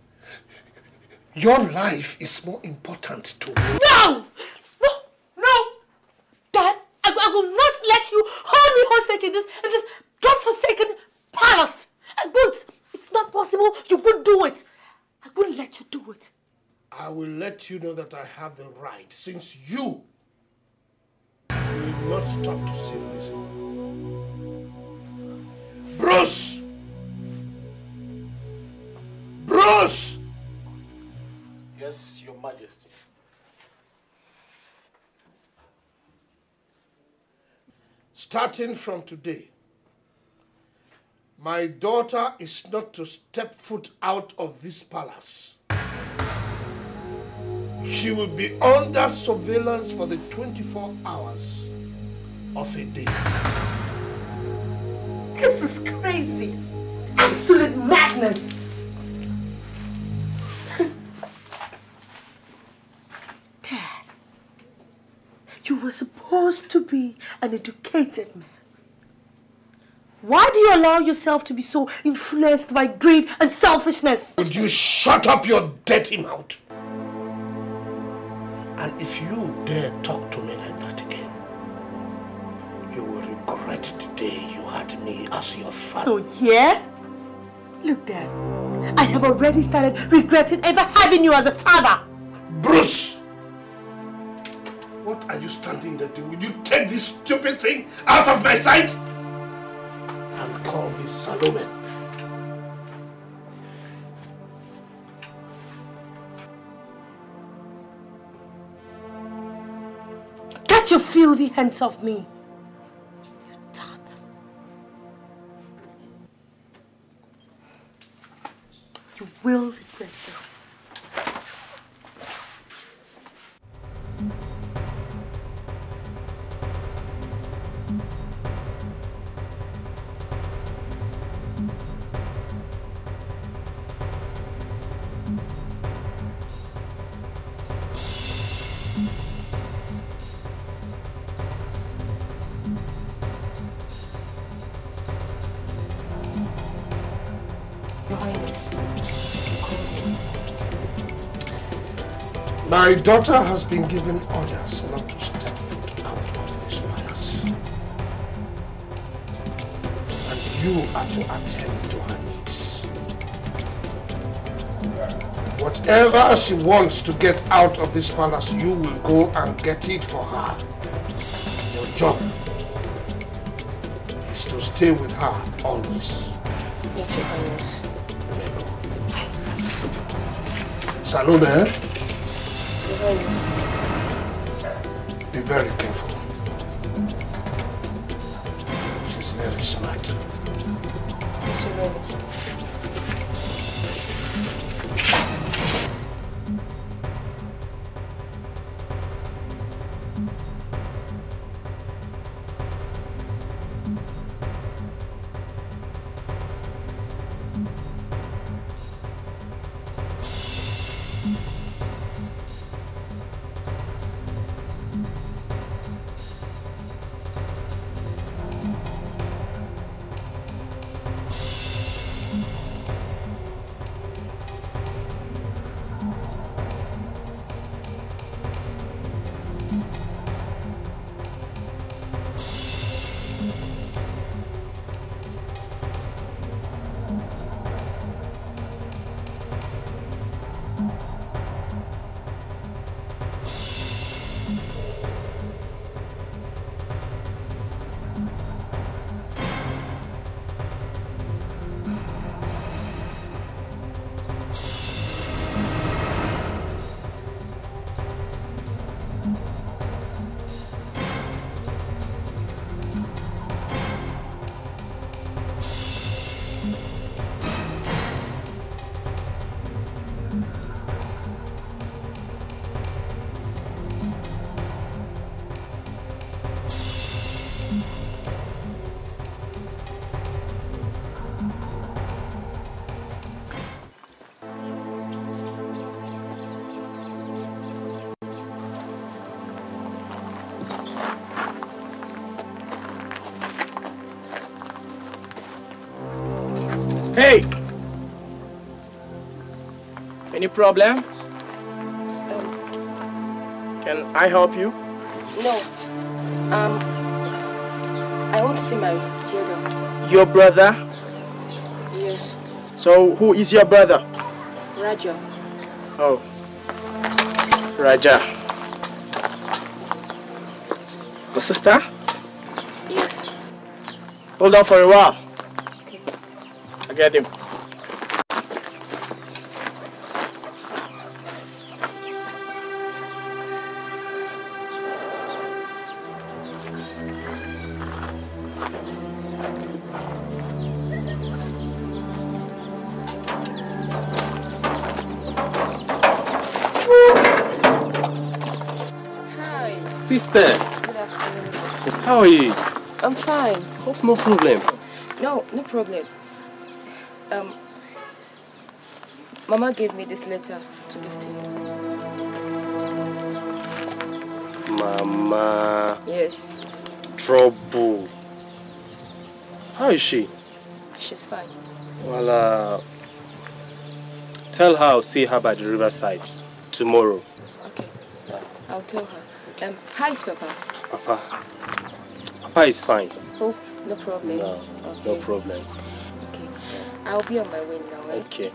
Your life is more important to me. No! No! No! Dad, I will not let you hold me hostage in this godforsaken palace. I won't. It's not possible. You won't do it. I won't let you do it. I will let you know that I have the right, since you will not stop to say reason. Bruce! Bruce! Yes, Your Majesty. Starting from today, my daughter is not to step foot out of this palace. She will be under surveillance for the 24 hours of a day. This is crazy. Absolute madness. Dad, you were supposed to be an educated man. Why do you allow yourself to be so influenced by greed and selfishness? Would you shut up your dirty mouth? And if you dare talk to me like that again, you will regret today you had me as your father. Oh, yeah? Look, Dad, I have already started regretting ever having you as a father. Bruce! What are you standing there doing? Would you take this stupid thing out of my sight? And call me Salome. Get your filthy hands off me. You will regret this. My daughter has been given orders not to step foot out of this palace. And you are to attend to her needs. Whatever she wants to get out of this palace, you will go and get it for her. Your job is to stay with her always. Yes, Your Highness. Salome. Be very careful. She's very smart. Yes, Your Highness. Hey! Any problems? Can I help you? No. I want to see my brother. Your brother? Yes. So, who is your brother? Raja. Oh. Raja. The sister? Yes. Hold on for a while. Okay. I'll get him. Sister, good afternoon. How are you? I'm fine. Hope no problem. No, no problem. Mama gave me this letter to give to you. Mama. Yes. Trouble. How is she? She's fine. Well, tell her I'll see her by the riverside tomorrow. Okay. I'll tell her. How is Papa? Papa is fine. Oh, no problem. No, okay. No problem. Okay. I'll be on my way now, eh? Okay.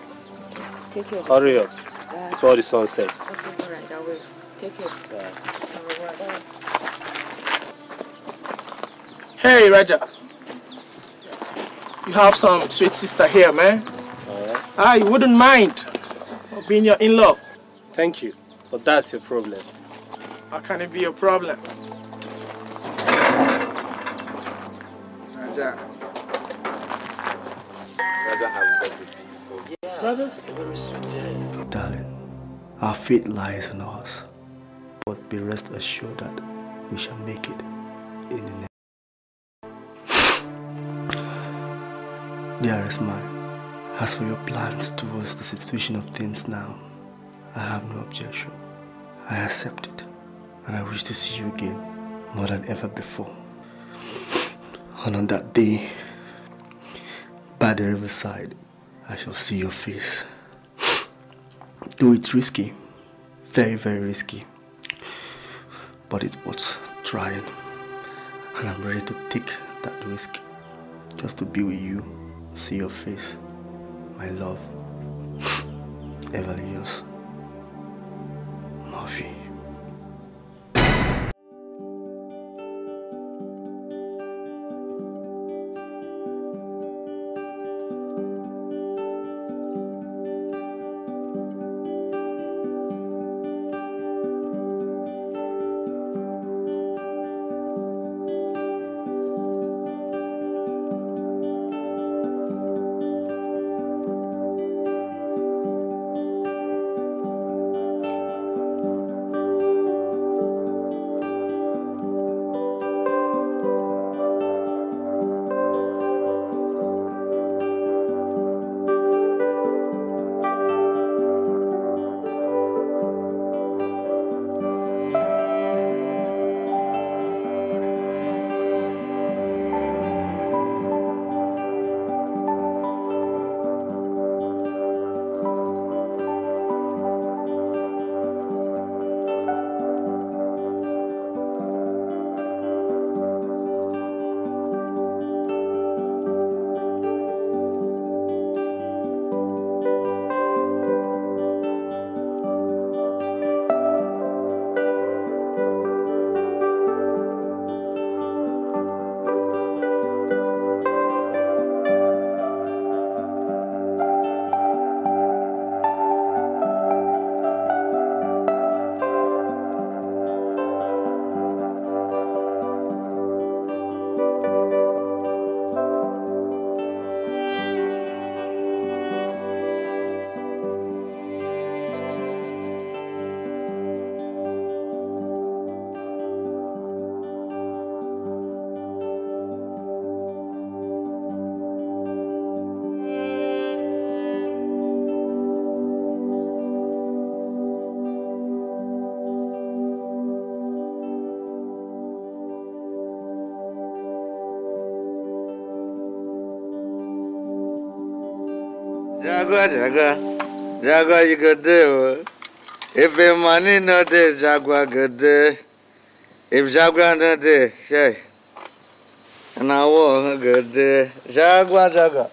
Take care. Hurry up. Before the sunset. Okay, alright, I will. Take care. Right. Hey, Raja. You have some sweet sister here, man. Right. I wouldn't mind being your in-law. Thank you. But that's your problem. How can it be a problem? Raja has got the beautiful. Yeah. Brothers, very sweet day. Darling, our fate lies in us, but be rest assured that we shall make it in the next. Dearest mine, as for your plans towards the situation of things now, I have no objection. I accept it. And I wish to see you again, more than ever before. And on that day, by the riverside, I shall see your face. Though it's risky, very, very risky, but it was trying. And I'm ready to take that risk, just to be with you, see your face. My love, everly yours, Murphy. Jaguar, you go do. If your money not there, Jaguar go do. If Jaguar not there, hey. And I walk go do. Jaguar.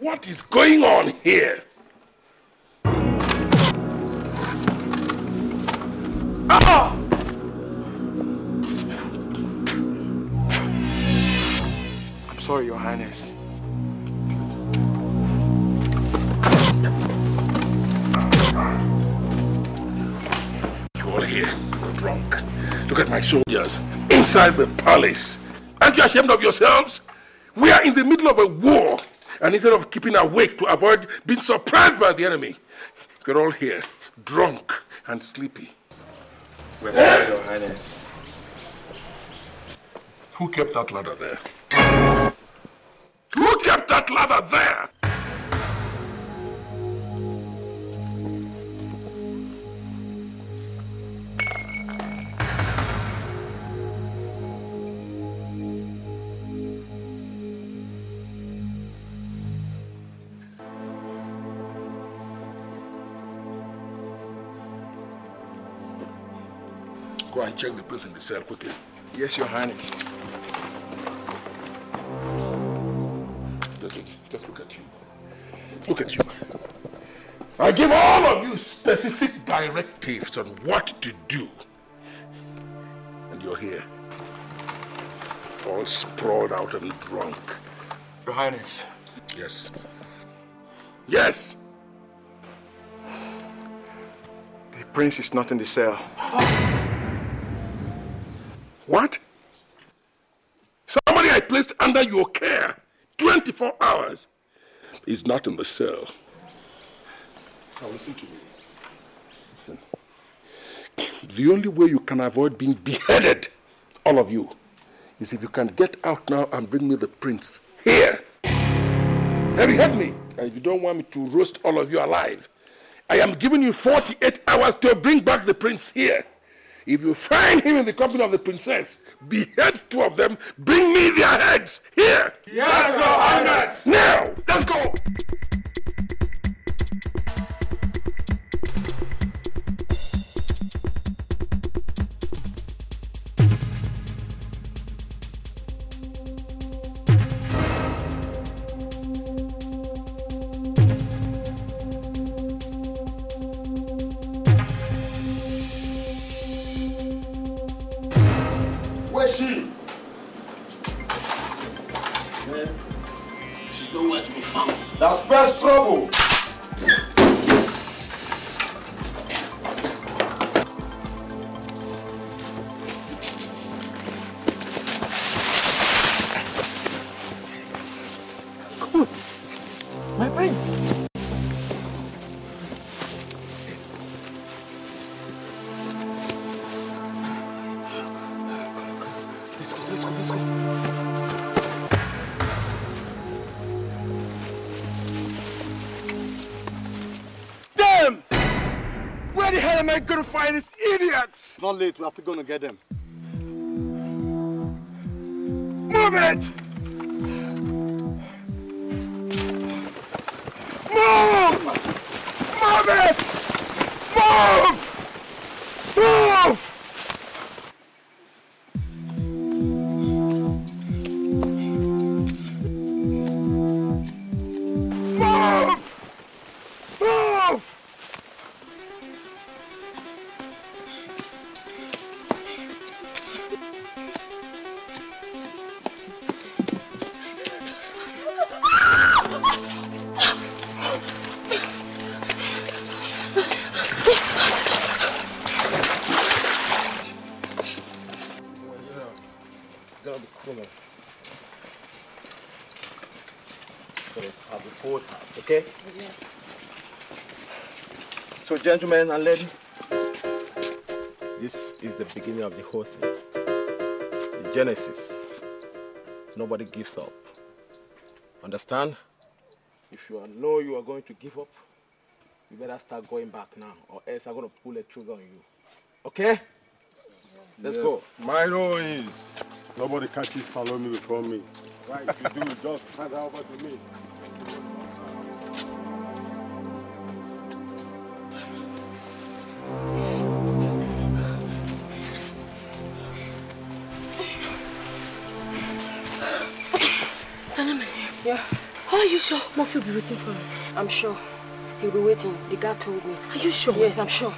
What is going on here? Ah! I'm sorry, Your Highness. You all here, you're drunk. Look at my soldiers inside the palace. Aren't you ashamed of yourselves? We are in the middle of a war. And instead of keeping awake to avoid being surprised by the enemy, we're all here, drunk and sleepy. We're sorry, Your Highness. Who kept that ladder there? Who kept that ladder there? go and check the place in the cell quickly. Yes, Your Highness. Just look at you. Look at you. I give all of you specific directives on what to do. And you're here. All sprawled out and drunk. Your Highness. Yes. Yes! The prince is not in the cell. What? Somebody I placed under your care 24 hours is not in the cell. Now listen to me. Listen. The only way you can avoid being beheaded, all of you, is if you can get out now and bring me the prince here. Have you heard me? And if you don't want me to roast all of you alive, I am giving you 48 hours to bring back the prince here. If you find him in the company of the princess, behead two of them, bring me their heads here. Yes, Your Highness. Now, let's go. It's not late, we have to go and get them. Move it! Move! Move it! Move! Gentlemen and ladies, this is the beginning of the whole thing. The Genesis. Nobody gives up. Understand? If you know you are going to give up, you better start going back now, or else I'm going to pull a trigger on you. Okay? Let's go. My role is nobody catches Salome before me. Right, if you do, just hand over to me. Sure, Murphy will be waiting for us. I'm sure. He'll be waiting. The guard told me. Are you sure? Yes, I'm sure.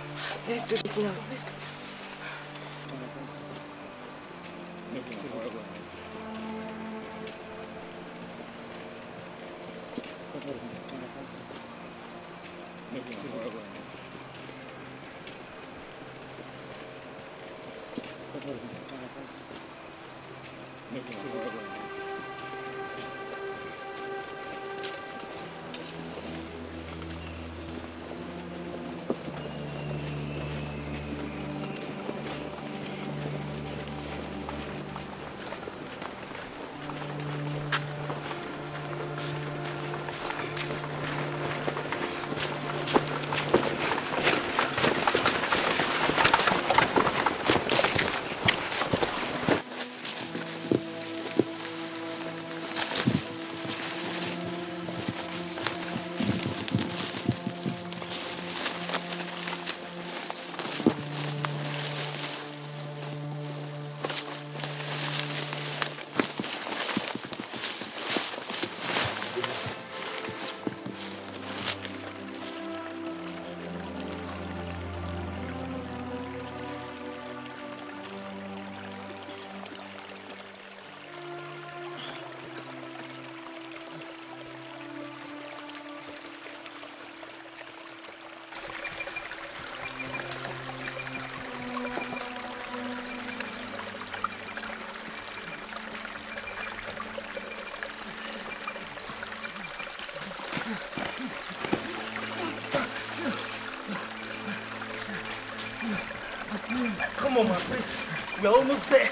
Let's do this now. Let's go. Come on, my priest. We are almost there.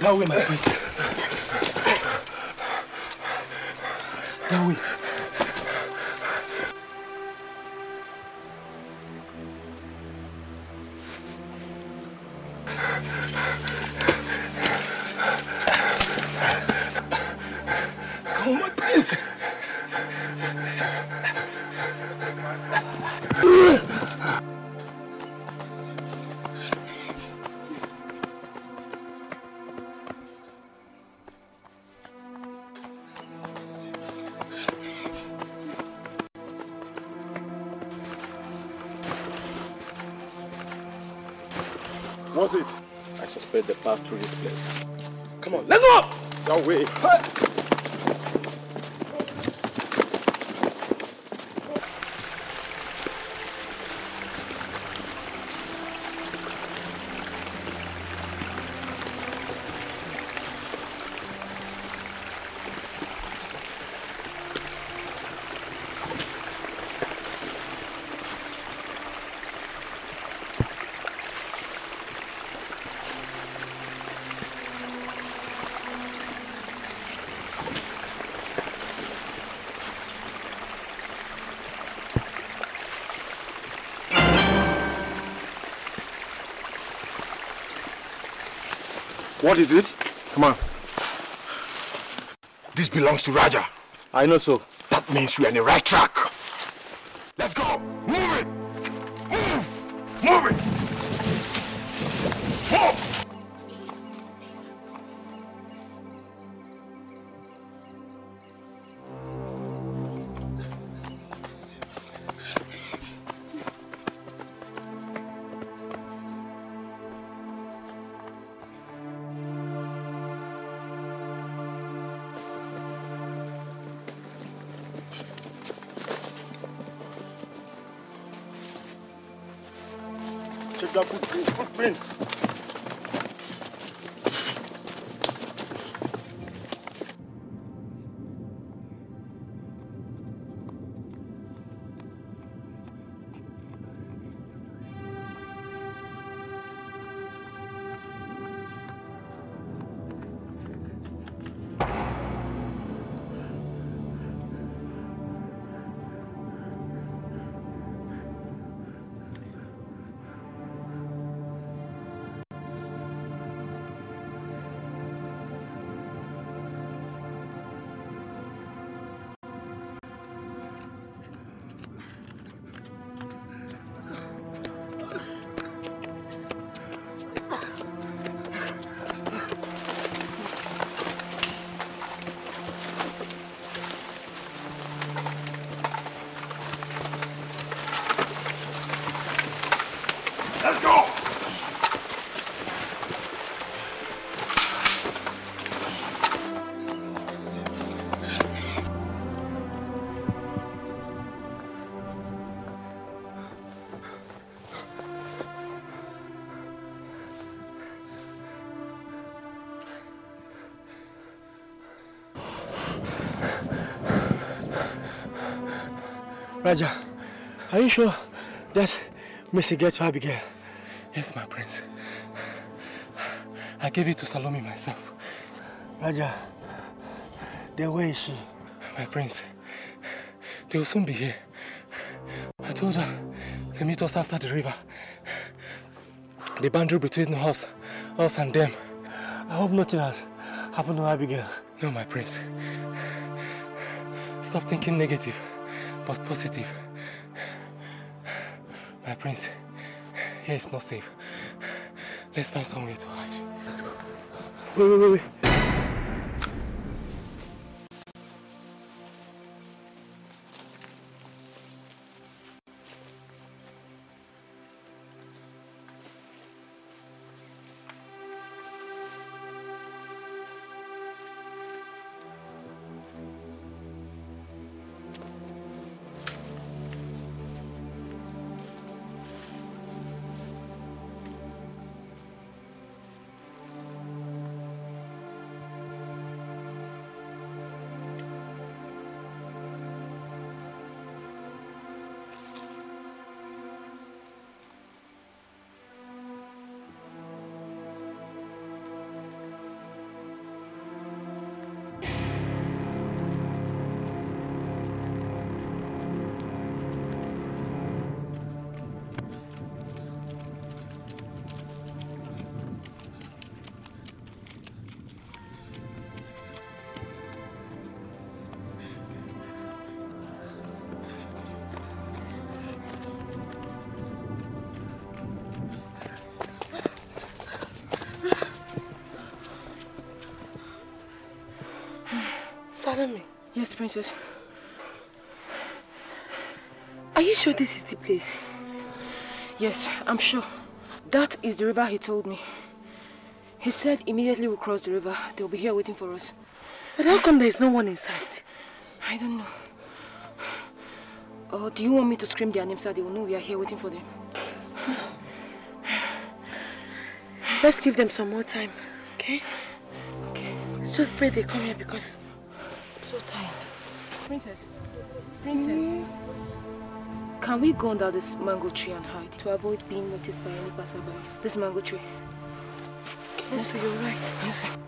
That way, my friends. That way. Come on, my friends. The pass through this place. Come on, let's go up! That way. What is it? Come on. This belongs to Raja. I know so. That means we are on the right track. Let's go. Move it. Move. Move it. Move. Raja, are you sure that Messi gets to Abigail? Yes, my prince. I gave it to Salome myself. Raja, then where is she? My prince, they will soon be here. I told her to meet us after the river. The boundary between us and them. I hope nothing has happened to Abigail. No, my prince. Stop thinking negative. But positive. My prince, here is not safe. Let's find somewhere to hide. Let's go. Wait. Salome. Yes, Princess. Are you sure this is the place? Yes, I'm sure. That is the river he told me. He said immediately we cross the river, they'll be here waiting for us. But how come there's no one inside? I don't know. Or do you want me to scream their names so they will know we are here waiting for them? No. Let's give them some more time, okay? Okay. Let's just pray they come here because I'm so tired. Princess, Princess, can we go under this mango tree and hide to avoid being noticed by any passerby? This mango tree. Okay, let's go. You're right. Let's go.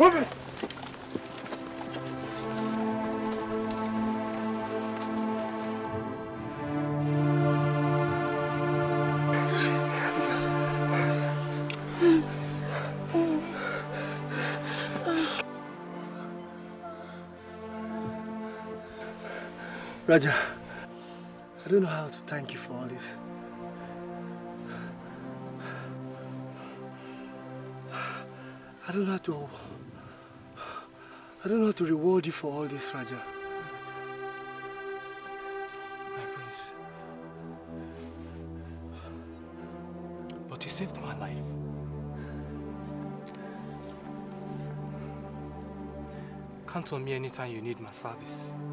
Move it! Raja, I don't know how to thank you for all this. I don't know how to reward you for all this, Raja. My prince. But you saved my life. Count on me anytime you need my service.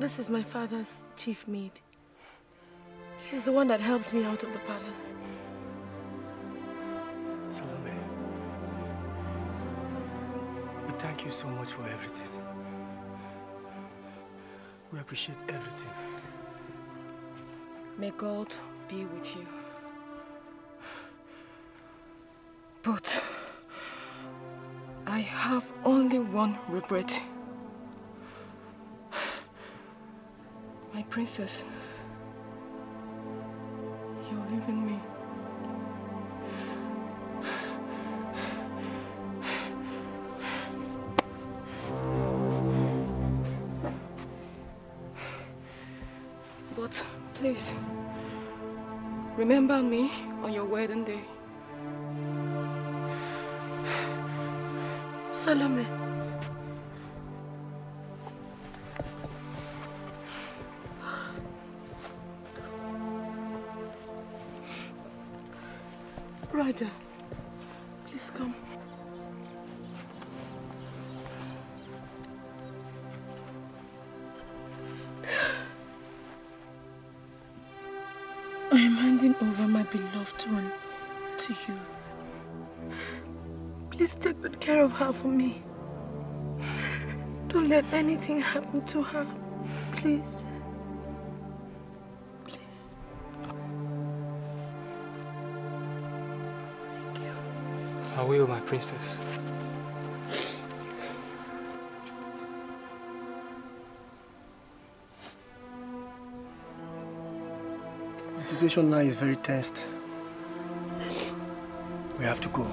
This is my father's chief maid. She's the one that helped me out of the palace. Salome, we thank you so much for everything. We appreciate everything. May God be with you. But I have only one regret. Princess, you're leaving me. Sir. But please, remember me on your wedding day. Salome. Roger, please come. I am handing over my beloved one to you. Please take good care of her for me. Don't let anything happen to her, please. I will, my princess. The situation now is very tense. We have to go.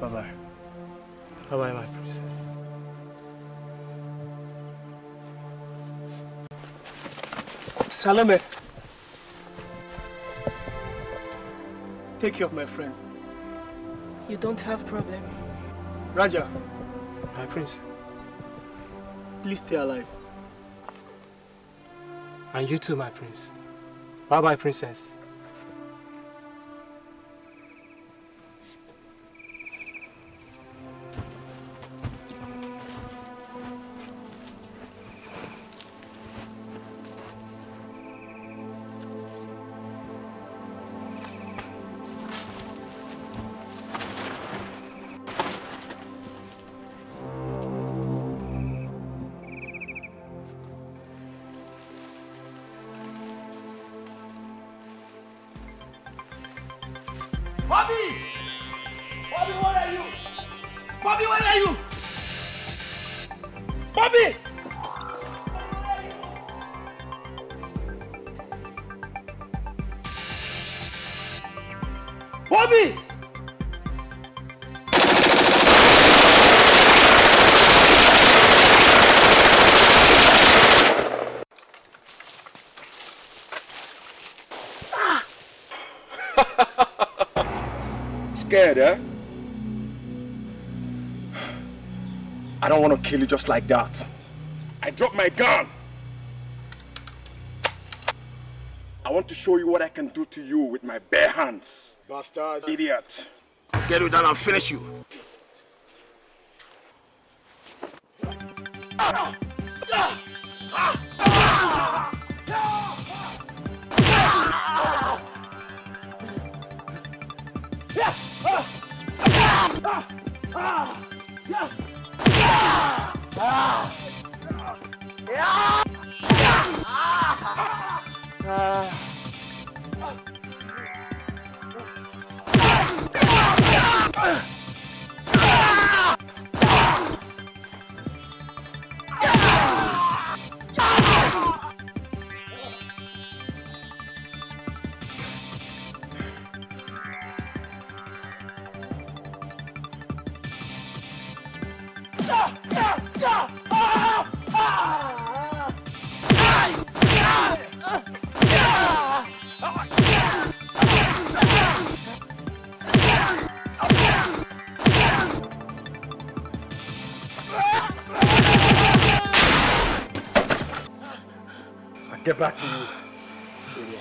Bye-bye. Bye-bye, my princess. Salome. Take care of my friend. You don't have problem. Raja. My prince. Please stay alive. And you too, my prince. Bye-bye, princess. Eh? I don't want to kill you just like that. I dropped my gun. I want to show you what I can do to you with my bare hands. Bastard. Idiot. Get you down and finish you. Get back to you. Idiot.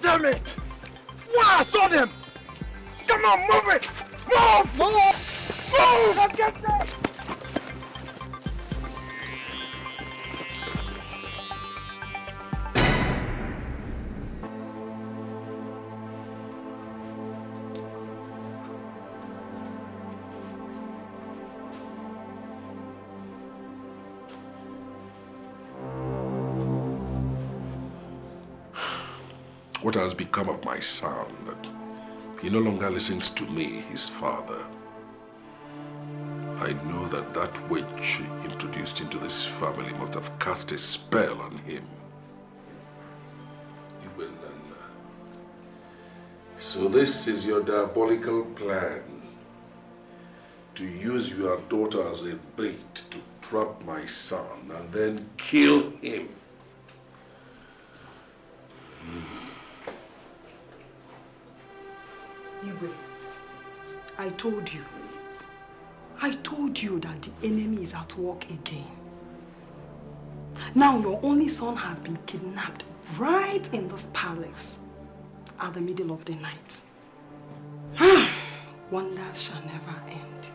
Damn it! Wow, I saw them! Come on, move it! Move! Move! Move! I'll get them! Has become of my son, that he no longer listens to me, his father. I know that that witch introduced into this family must have cast a spell on him. Eguenana. So this is your diabolical plan, to use your daughter as a bait to trap my son and then kill him. Igwe, I told you that the enemy is at work again. Now your only son has been kidnapped right in this palace at the middle of the night. Wonders shall never end.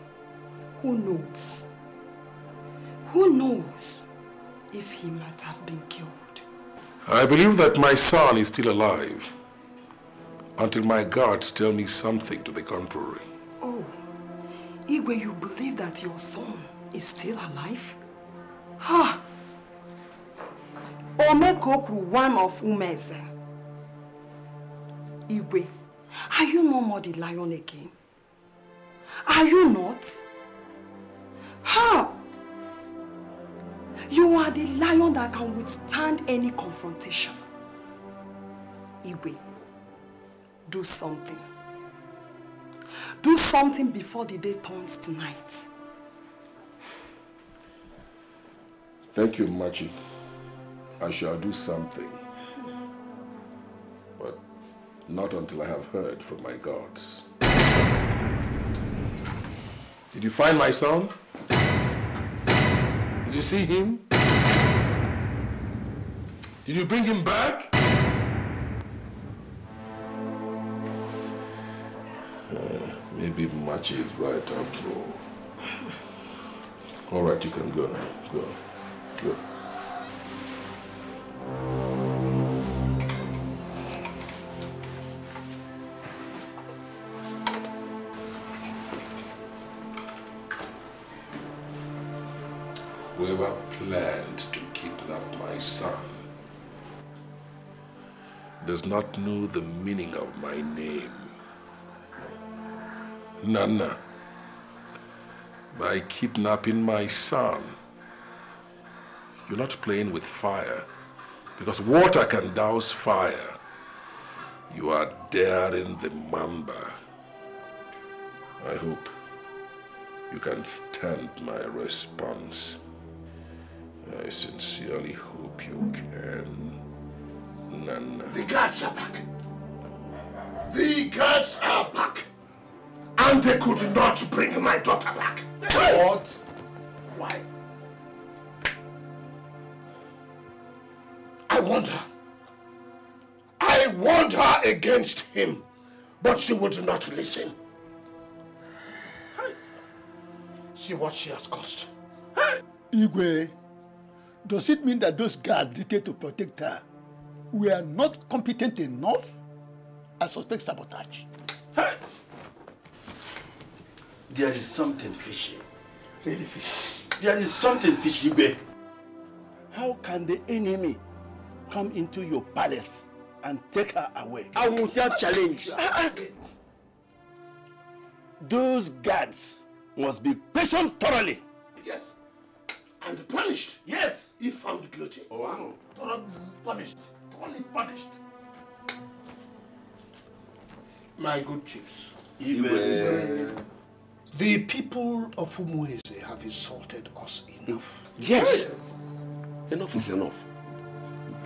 Who knows? Who knows if he might have been killed? I believe that my son is still alive. Until my guards tell me something to the contrary. Oh, Igwe, you believe that your son is still alive? Ha! Huh. Omekokulu, one of Umueze. Igwe, are you no more the lion again? Are you not? How? You are the lion that can withstand any confrontation. Igwe, do something. Do something before the day turns tonight. Thank you, Machi. I shall do something. But not until I have heard from my gods. Did you find my son? Did you see him? Did you bring him back? Maybe Machi is right after all. All right, you can go now. Go. Go. Whoever planned to kidnap my son does not know the meaning of my name. Nnanna, by kidnapping my son, you're not playing with fire, because water can douse fire. You are daring the Mamba. I hope you can stand my response. I sincerely hope you can, Nnanna. The guards are back. The guards are back. And they could not bring my daughter back. What? Why? I warned her against him, but she would not listen. Hey. See what she has caused. Hey. Igwe, does it mean that those guards detailed to protect her were not competent enough? I suspect sabotage. Hey. There is something fishy. Really fishy. There is something fishy, Ibe. How can the enemy come into your palace and take her away? I will challenge. Those guards must be patient thoroughly. Yes. And punished. Yes. If found guilty. Oh, I know. Thoroughly punished. Thoroughly punished. My good chiefs. Ibe. The people of Umueze have insulted us enough. Yes. Enough is enough.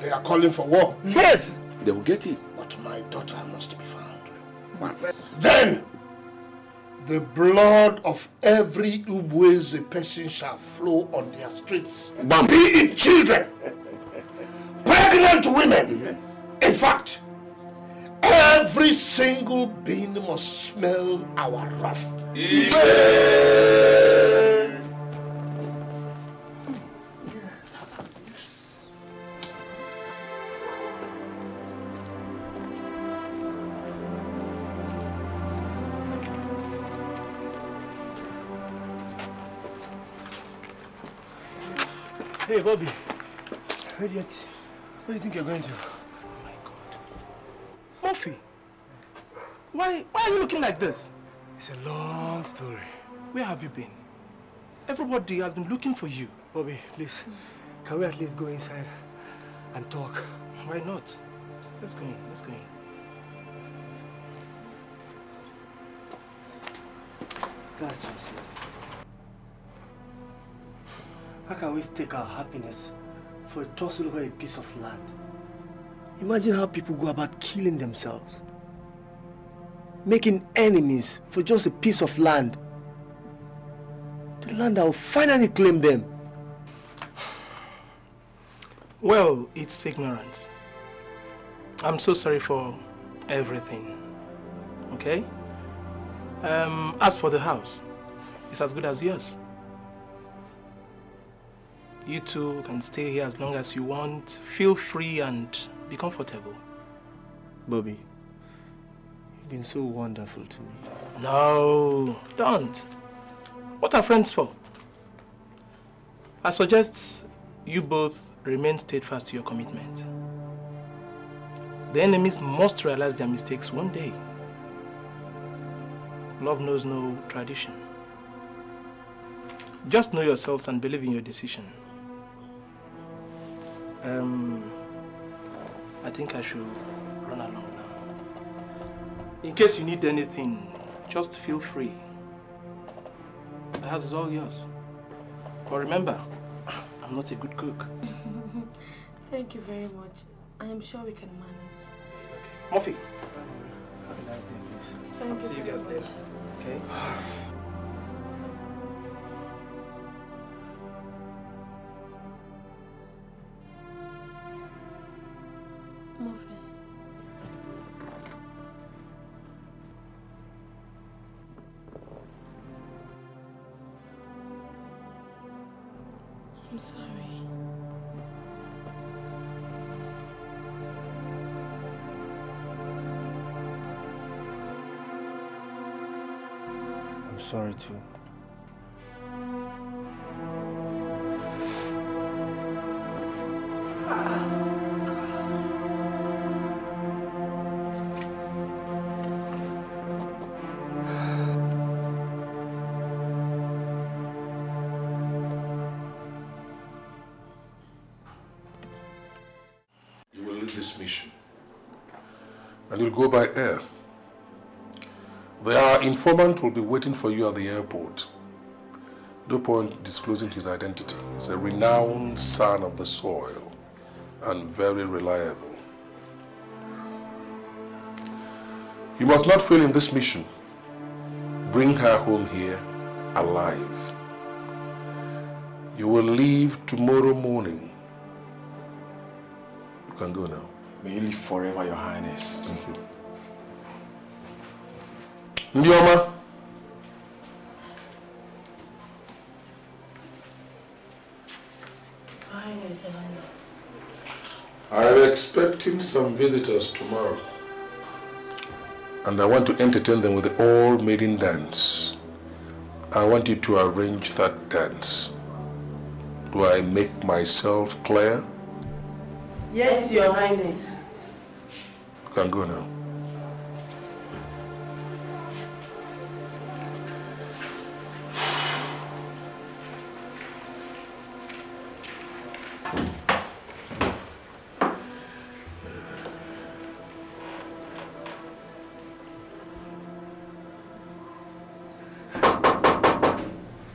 They are calling for war. Yes. They will get it. But my daughter must be found. Then, the blood of every Umueze person shall flow on their streets. Bam. Be it children, pregnant women. Yes. In fact, every single being must smell our wrath. Yes. Hey, Bobby. Where do you think you're going to? Murphy, why are you looking like this? It's a long story. Where have you been? Everybody has been looking for you. Bobby, please, can we at least go inside and talk? Why not? Let's go in, let's go in. That's just it. How can we stake our happiness for a tussle over a piece of land? Imagine how people go about killing themselves. Making enemies for just a piece of land. The land that will finally claim them. Well, it's ignorance. I'm so sorry for everything. Okay? As for the house, it's as good as yours. You two can stay here as long as you want. Feel free and be comfortable. Bobby, you've been so wonderful to me. No, don't. What are friends for? I suggest you both Remain steadfast to your commitment. The enemies must realize their mistakes one day. Love knows no tradition. Just know yourselves and believe in your decision. I think I should run along now. In case you need anything, just feel free. The house is all yours. But remember, I'm not a good cook. Thank you very much. I am sure we can manage. It's okay. Muffy. Have a nice day, please. Thank you. See you guys later. Okay? I'm sorry. I'm sorry too. Go by air. Their informant will be waiting for you at the airport. No point disclosing his identity. He's a renowned son of the soil and very reliable. You must not fail in this mission. Bring her home here alive. You will leave tomorrow morning. You can go now. May you live forever, Your Highness. Thank you. Nyoma. I am expecting some visitors tomorrow. And I want to entertain them with the old maiden dance. I want you to arrange that dance. Do I make myself clear? Yes, Your Highness. You can go now.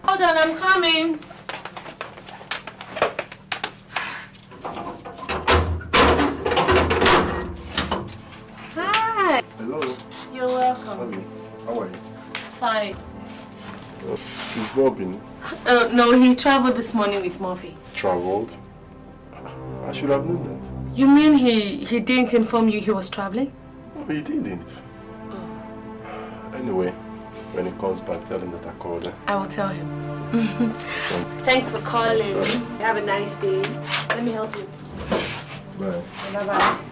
Hold on, I'm coming. Is Bobby? No, he traveled this morning with Murphy. Traveled? I should have known that. You mean he didn't inform you he was traveling? No, he didn't. Oh. Anyway, when he comes back, tell him that I called him. I will tell him. Thanks for calling. Bye. Have a nice day. Let me help you. Bye. Bye-bye.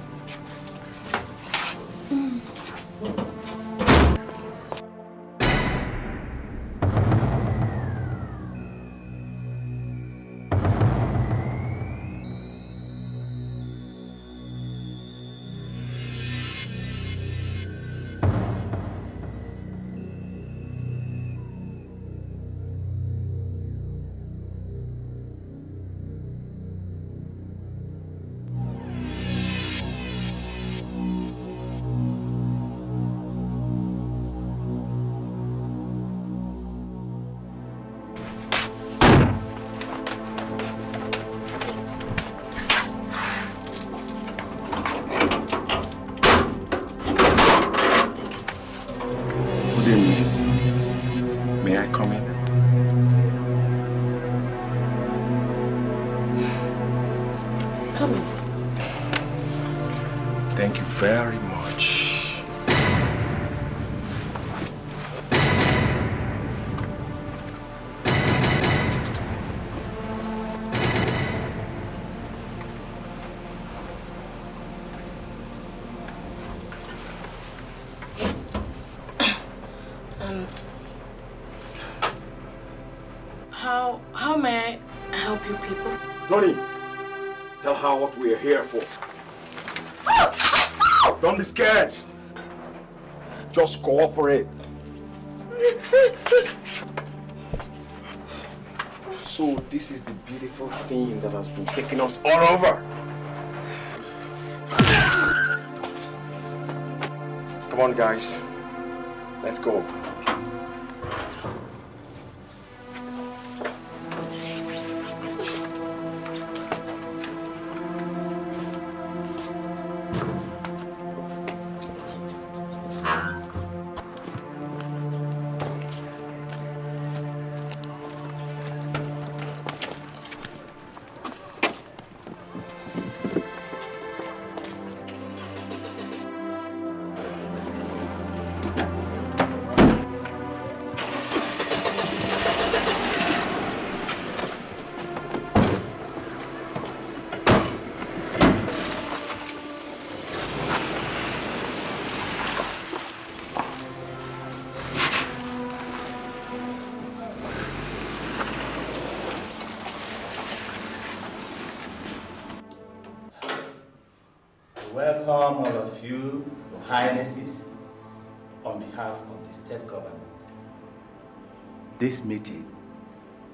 How may I help you people? Tony, her what we're here for. Don't be scared. Just cooperate. So this is the beautiful thing that has been taking us all over. Come on, guys. Let's go. This meeting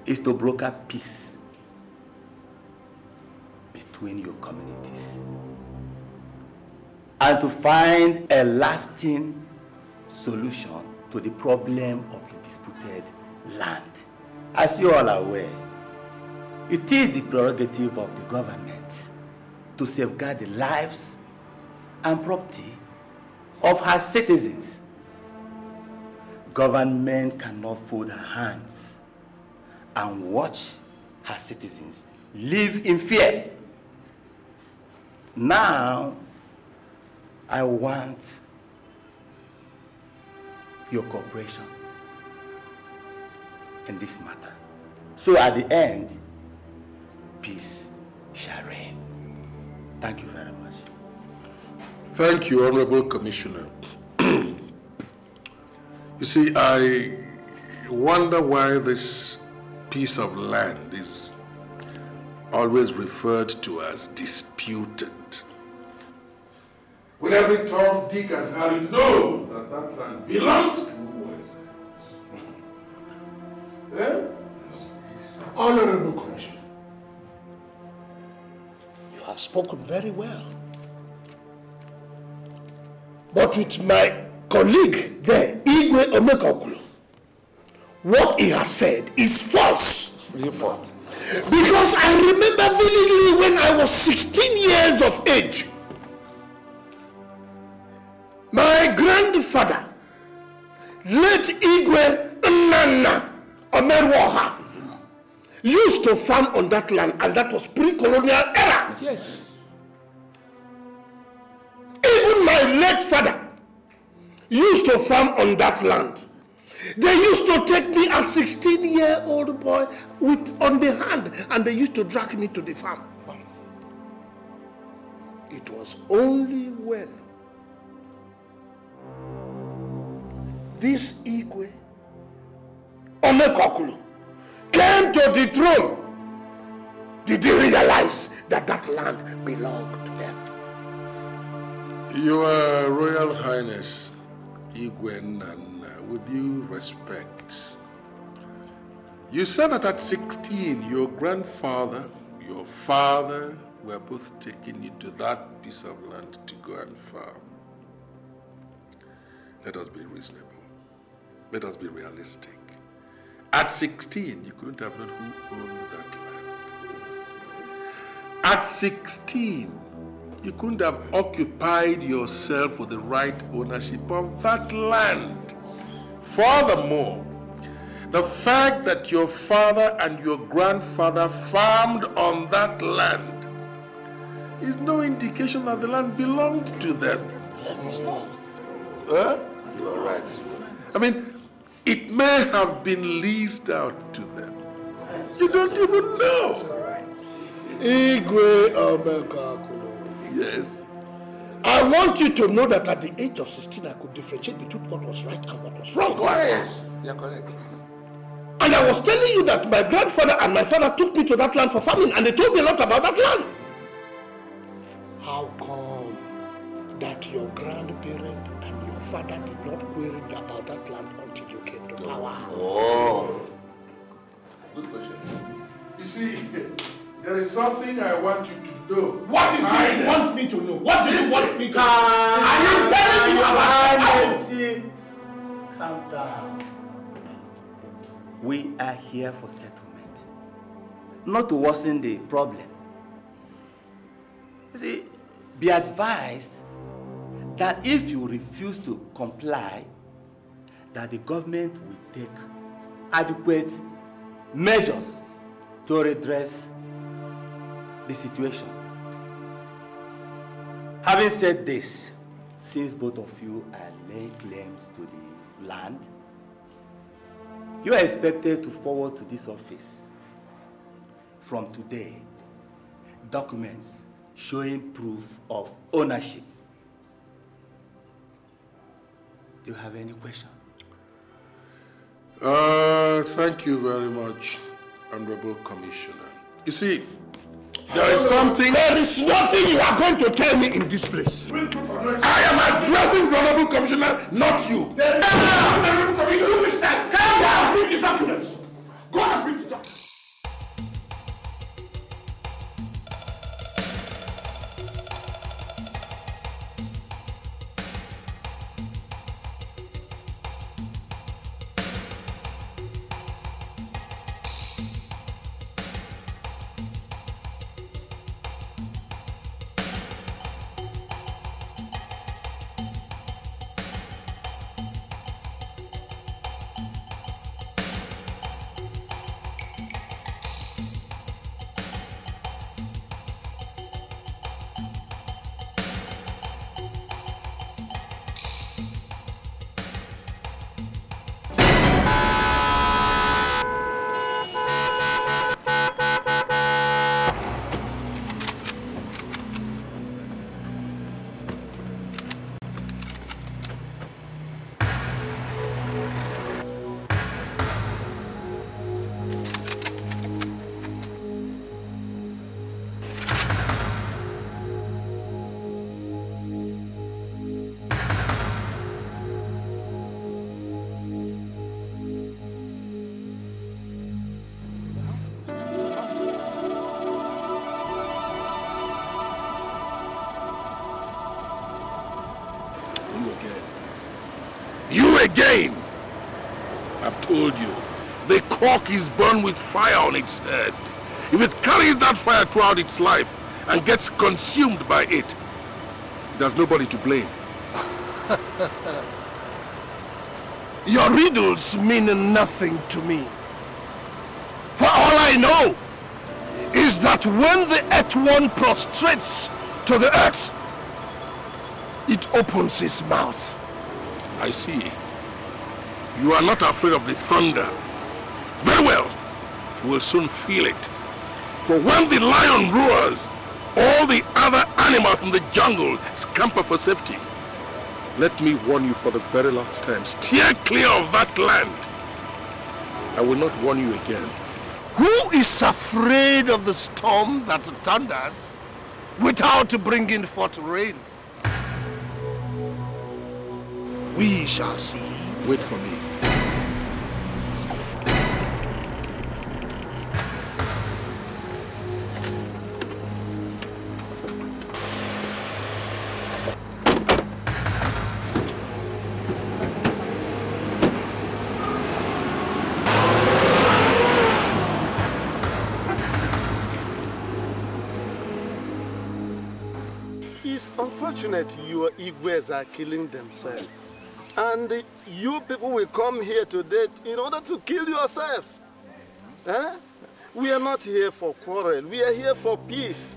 is to broker peace between your communities and to find a lasting solution to the problem of the disputed land. As you all are aware, it is the prerogative of the government to safeguard the lives and property of her citizens. Government cannot fold her hands and watch her citizens live in fear. Now, I want your cooperation in this matter. So at the end, peace shall reign. Thank you very much. Thank you, Honorable Commissioner. You see, I wonder why this piece of land is always referred to as disputed. When every Tom, Dick, and Harry knows that that land belongs to Umueze. Eh? Honorable Commissioner, you have spoken very well. But with my colleague there, Igwe Omekokulu, what he has said is false. Really false. Because I remember vividly when I was 16 years of age, my grandfather, late Igwe Nnanna, Omeruoha, used to farm on that land, and that was pre-colonial era. Yes. Even my late father used to farm on that land. They used to take me as a 16-year-old boy on the hand, and they used to drag me to the farm. It was only when this Igwe Omekokulu came to the throne did they realize that that land belonged to them. Your Royal Highness, Igwe Nnanna, with due respect, you said that at 16, your grandfather, your father, were both taking you to that piece of land to go and farm. Let us be reasonable. Let us be realistic. At 16, you couldn't have known who owned that land. At 16, you couldn't have occupied yourself with the right ownership of that land. Furthermore, the fact that your father and your grandfather farmed on that land is no indication that the land belonged to them. Yes, it's not. Huh? You are right. I mean, it may have been leased out to them. You don't even know. Igwe Omeka. Yes. I want you to know that at the age of 16, I could differentiate between what was right and what was wrong. Yes, you're correct. And I was telling you that my grandfather and my father took me to that land for farming, and they told me a lot about that land. How come that your grandparent and your father did not query about that land until you came to power? Oh, good question. You see, there is something I want you to know. What is it you want me to know? What do you want me to know? Are you telling me about it? Calm down. We are here for settlement, not to worsen the problem. You see, be advised that if you refuse to comply, that the government will take adequate measures to redress the situation. Having said this, since both of you are laying claims to the land, you are expected to forward to this office from today documents showing proof of ownership. Do you have any question? Thank you very much, Honorable Commissioner. You see, there is something... There is nothing you are going to tell me in this place. I am addressing the Honorable Commissioner, not you. There is Honorable Commissioner, you understand? Come down, bring the documents. Go and bring the documents. Again, I've told you, the cock is burned with fire on its head. If it carries that fire throughout its life and gets consumed by it, there's nobody to blame. Your riddles mean nothing to me. For all I know is that when the earth one prostrates to the earth, it opens his mouth. I see. You are not afraid of the thunder. Very well, you will soon feel it. For when the lion roars, all the other animals in the jungle scamper for safety. Let me warn you for the very last time, steer clear of that land. I will not warn you again. Who is afraid of the storm that thunders without bringing forth rain? We shall see. Wait for me. It's unfortunate your Igwes are killing themselves. And you people will come here today in order to kill yourselves. Eh? We are not here for quarrel. We are here for peace.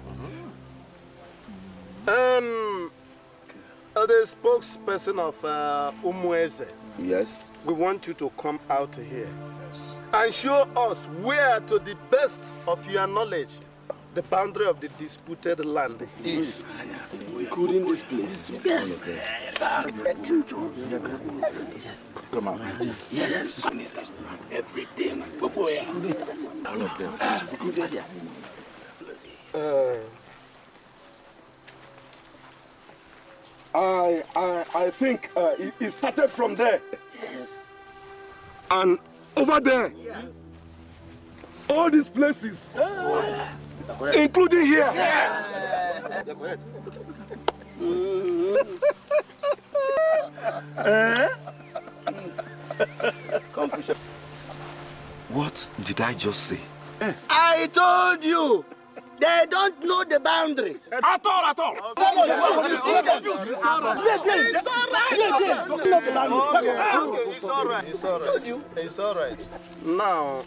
The spokesperson of Umueze. Yes. We want you to come out here. Yes. And show us where, to the best of your knowledge, the boundary of the disputed land is. Including this place. Yes. Come on. Yes. Everything. All of them. I think it started from there. Yes. And over there. Yes. All these places. Including here. Yes. What did I just say? I told you. They don't know the boundary. At all, at all. It's all right. It's all right. It's all right. It's all right. Now,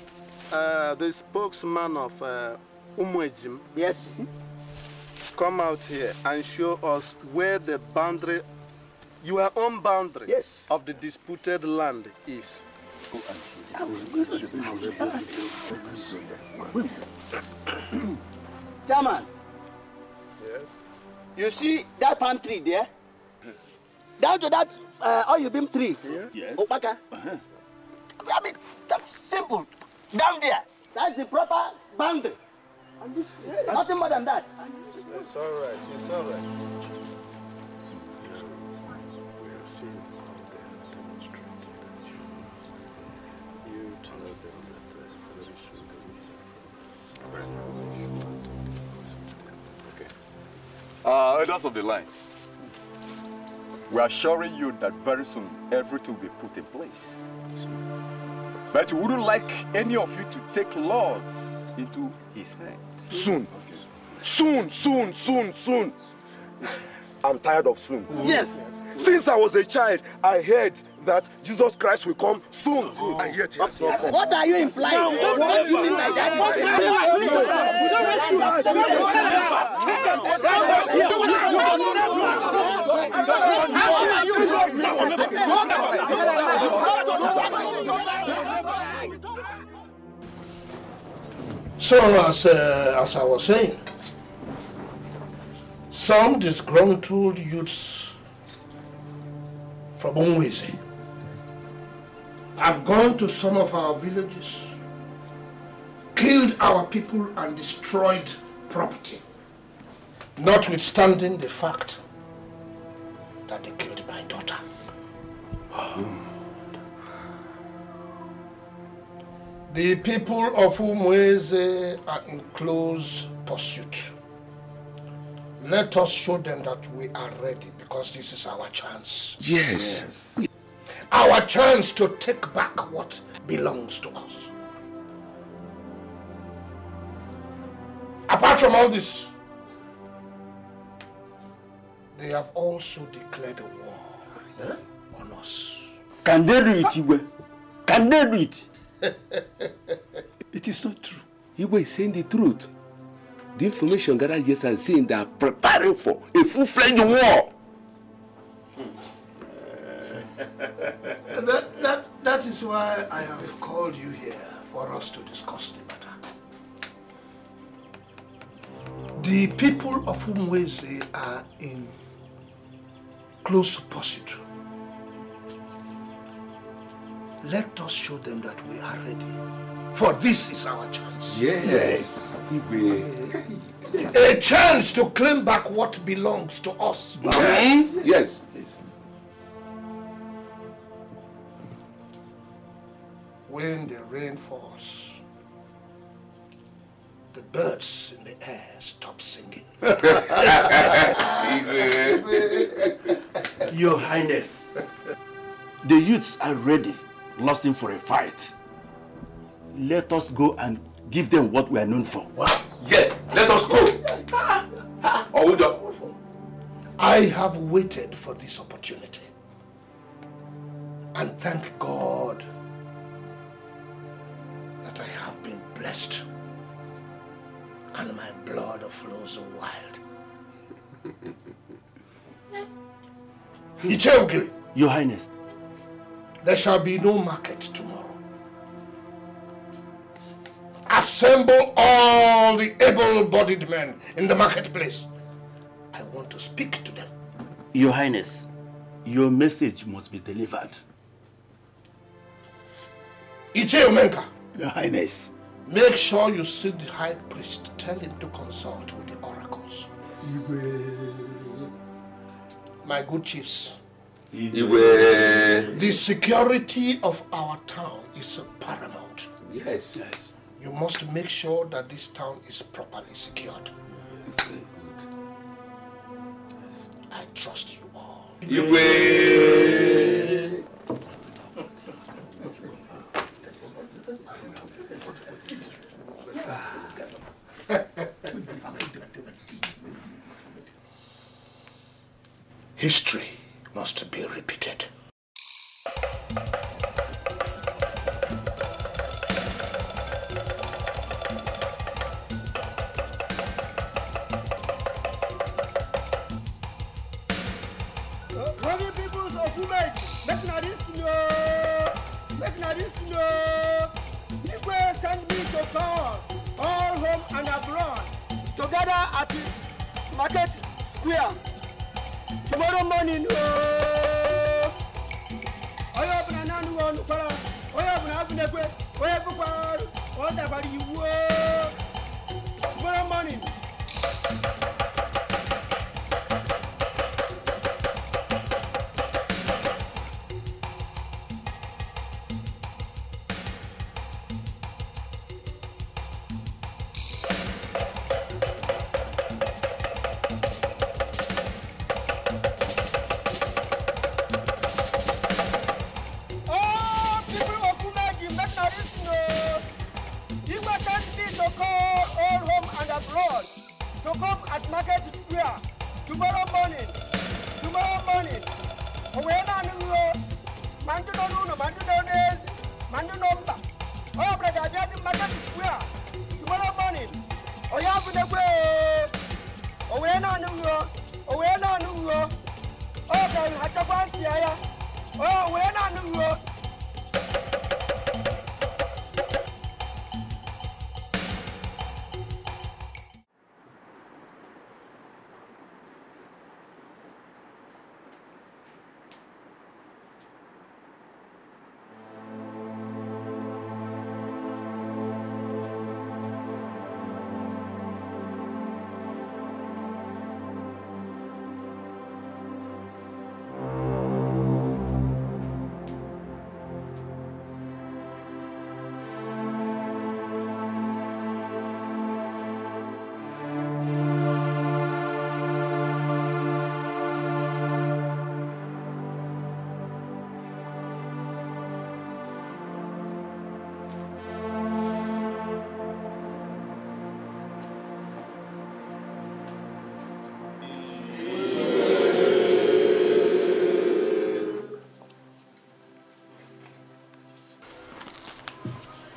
the spokesman of Umuejim. Yes. Come out here and show us where the boundary, your own boundary, yes, of the disputed land is. Go and Chairman, yes. You see that palm tree there? Down to that oil beam tree? Yes. Opaka. I mean, that's simple. Down there. That's the proper boundary. And this, nothing more than that. It's all right. It's all right. We have seen how they have demonstrated that you tell them that very soon they will have problems. Elders of the line, we are assuring you that very soon everything will be put in place. But we wouldn't like any of you to take laws into his hands. Soon. Okay. Soon, soon, soon, soon. I'm tired of soon. Yes. Since I was a child, I heard that Jesus Christ will come soon. Oh. And yet, what are you implying? No, what do you mean by that? What do you mean? So, as I was saying, some disgruntled youths from Umueze I've gone to some of our villages, killed our people and destroyed property, notwithstanding the fact that they killed my daughter. The people of Umueze are in close pursuit. Let us show them that we are ready, because this is our chance. Yes. Yes. Our chance to take back what belongs to us. Apart from all this, they have also declared a war on us. Can they do it, Igwe? Can they do it? It is not true. Igwe is saying the truth. The information gathered yesterday is saying they are preparing for a full-fledged war. That is why I have called you here for us to discuss the matter. The people of Umueze are in close pursuit. Let us show them that we are ready, for this is our chance. Yes. Yes. A chance to claim back what belongs to us. Yes. Yes. When the rain falls, the birds in the air stop singing. Your Highness, the youths are ready, lusting for a fight. Let us go and give them what we are known for. What? Yes, let us go. I have waited for this opportunity. And thank God that I have been blessed and my blood flows wild. Your Highness, there shall be no market tomorrow. Assemble all the able-bodied men in the marketplace. I want to speak to them. Your Highness, your message must be delivered. Ijeomenka. Your Highness, make sure you see the High Priest. Tell him to consult with the oracles. my good chiefs, Igwe, the security of our town is paramount. Yes. Yes. You must make sure that this town is properly secured. Yes. I trust you all. Igwe. History must be repeated. Worthy peoples of Umuejim, make not this know, make not this know. You will send me to call all home and abroad together at the market square. Tomorrow morning, tomorrow morning.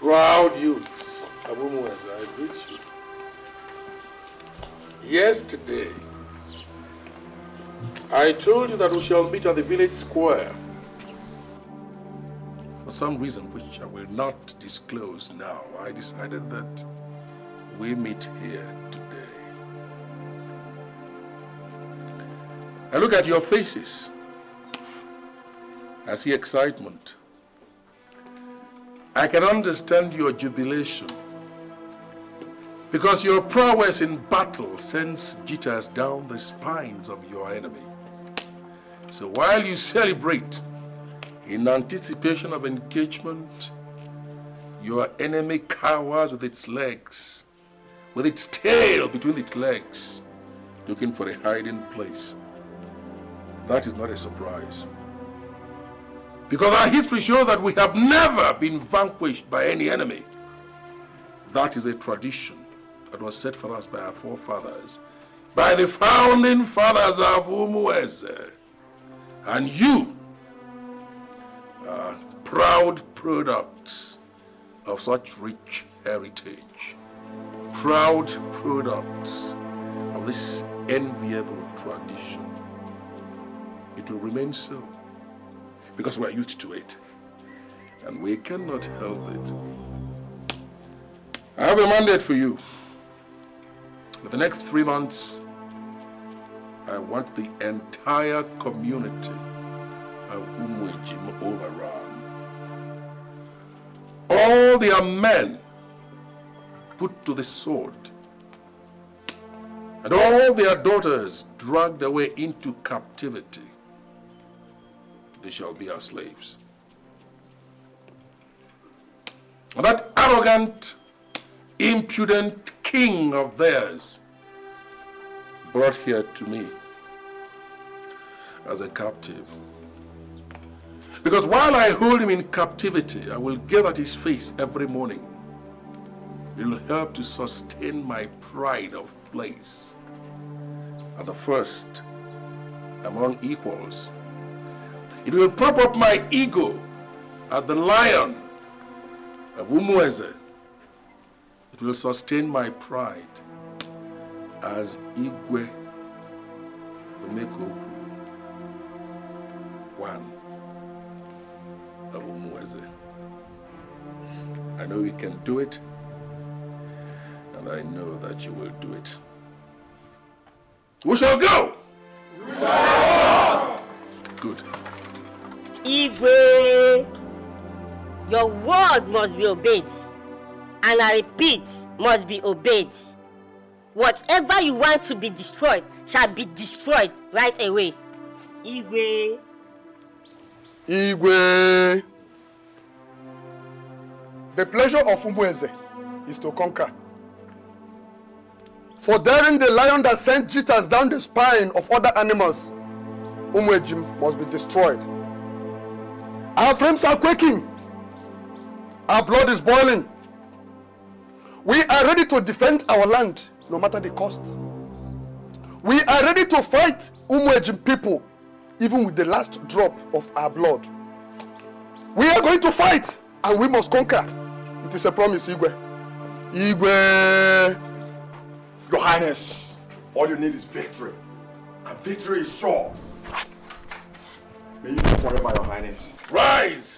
Proud youths of Umueze, I greet you. Yesterday, I told you that we shall meet at the village square for some reason which I will not disclose now. I decided that we meet here today. I look at your faces. I see excitement. I can understand your jubilation because your prowess in battle sends jitters down the spines of your enemy. So while you celebrate in anticipation of engagement, your enemy cowers with its legs, with its tail between its legs, looking for a hiding place. That is not a surprise. Because our history shows that we have never been vanquished by any enemy. That is a tradition that was set for us by our forefathers, by the founding fathers of Umueze. And you are proud products of such rich heritage, proud products of this enviable tradition. It will remain so, because we are used to it, and we cannot help it. I have a mandate for you. For the next 3 months, I want the entire community of Umuejim overrun. All their men put to the sword. and all their daughters dragged away into captivity. They shall be our slaves. And that arrogant, impudent king of theirs brought here to me as a captive. Because while I hold him in captivity, I will gaze at his face every morning. It will help to sustain my pride of place. At the first among equals, it will prop up my ego at the lion of Umueze. It will sustain my pride as Igwe Omekokulu, one of Umueze. I know you can do it, and I know that you will do it. We shall go! We shall go! Good. Igwe, your word must be obeyed, and I repeat, must be obeyed. Whatever you want to be destroyed shall be destroyed right away. Igwe. Igwe. The pleasure of Umueze is to conquer. For daring the lion that sent jitters down the spine of other animals, Umuejim must be destroyed. Our flames are quaking. Our blood is boiling. We are ready to defend our land, no matter the cost. We are ready to fight Umuejim people, even with the last drop of our blood. We are going to fight, and we must conquer. It is a promise, Igwe. Igwe! Your Highness, all you need is victory, and victory is sure. May you be forever, Your Highness. Rise!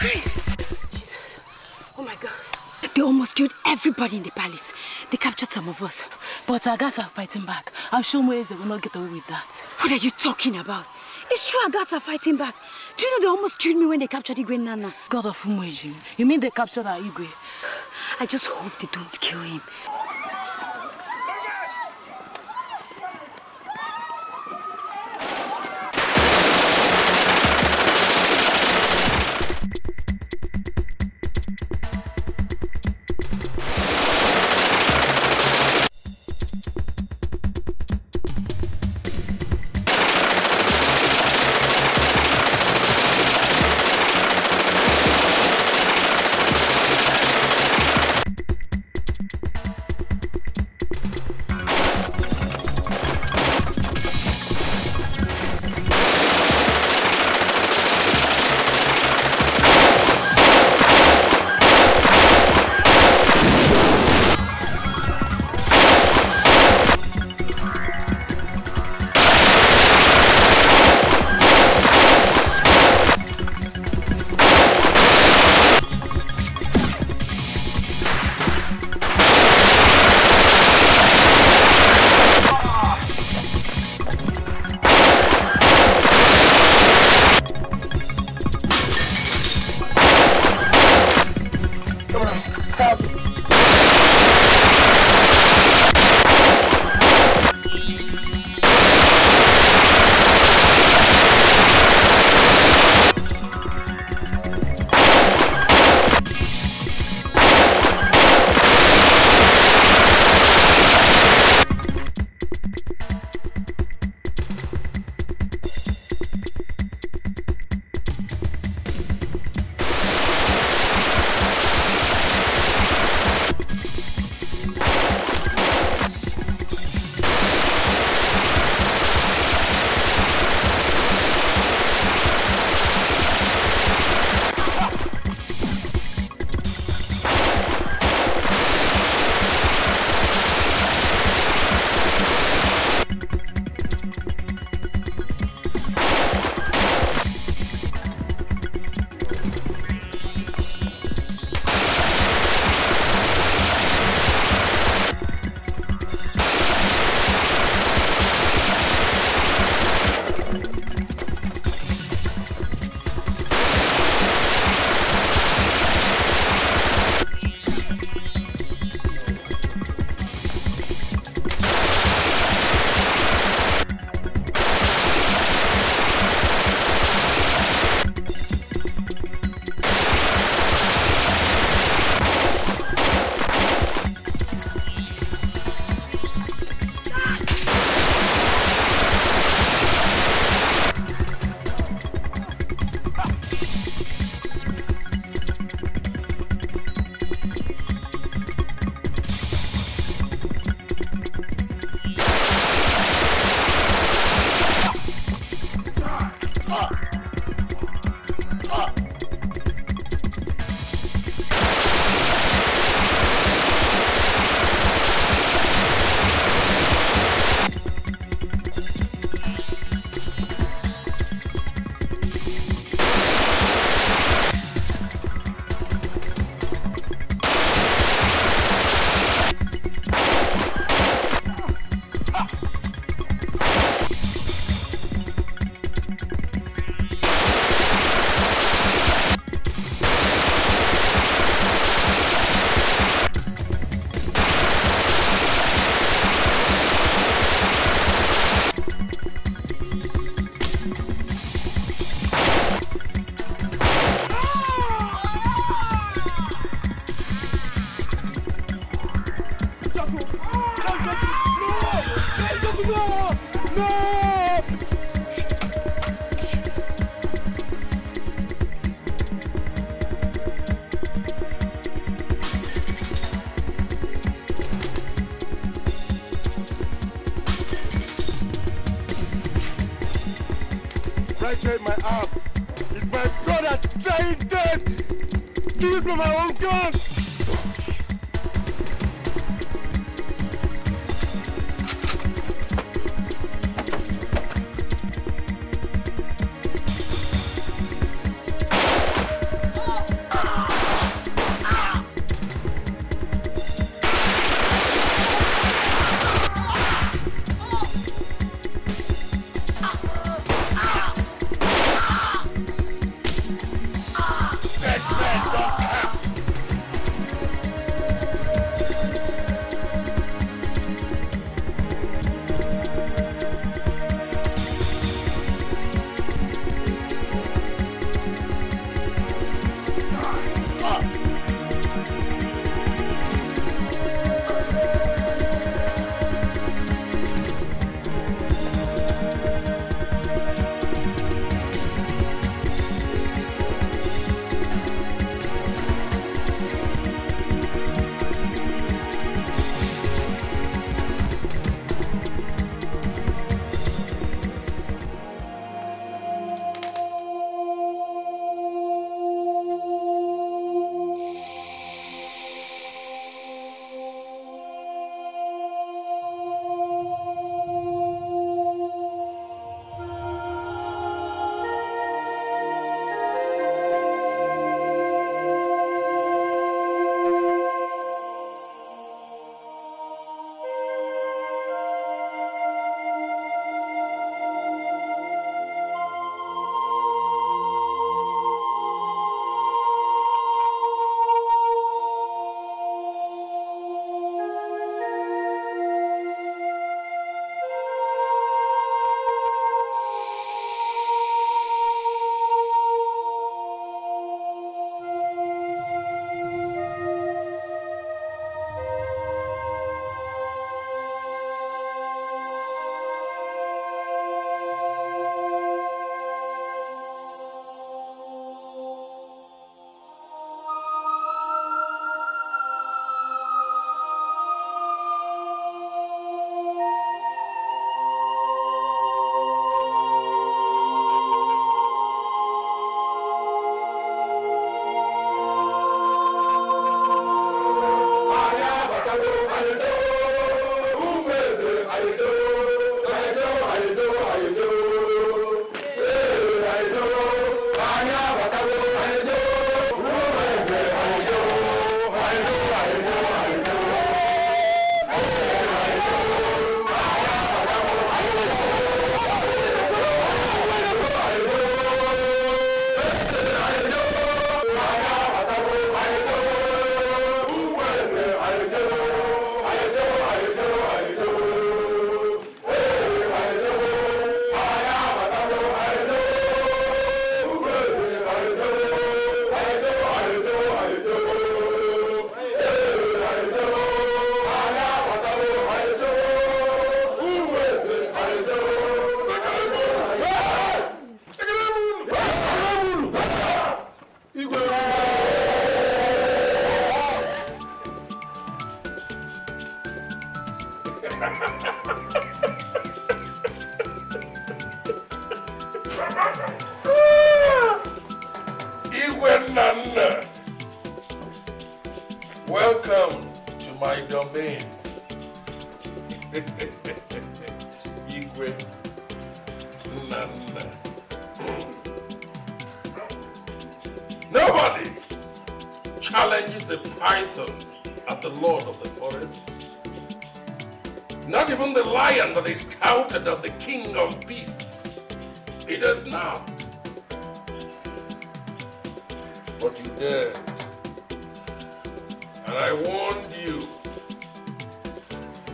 Hi. Oh my God. They almost killed everybody in the palace. They captured some of us. But our guards are fighting back. I'm sure Umueze will not get away with that. What are you talking about? It's true our guards are fighting back. Do you know they almost killed me when they captured Eguenana? God of Umuejim. You mean they captured our Igwe? I just hope they don't kill him. Ijeomenka, welcome to my domain. Nnanna. Nobody challenges the python at the lord of the forests. Not even the lion that is touted as the king of beasts. He does not. But you dared. And I warned you.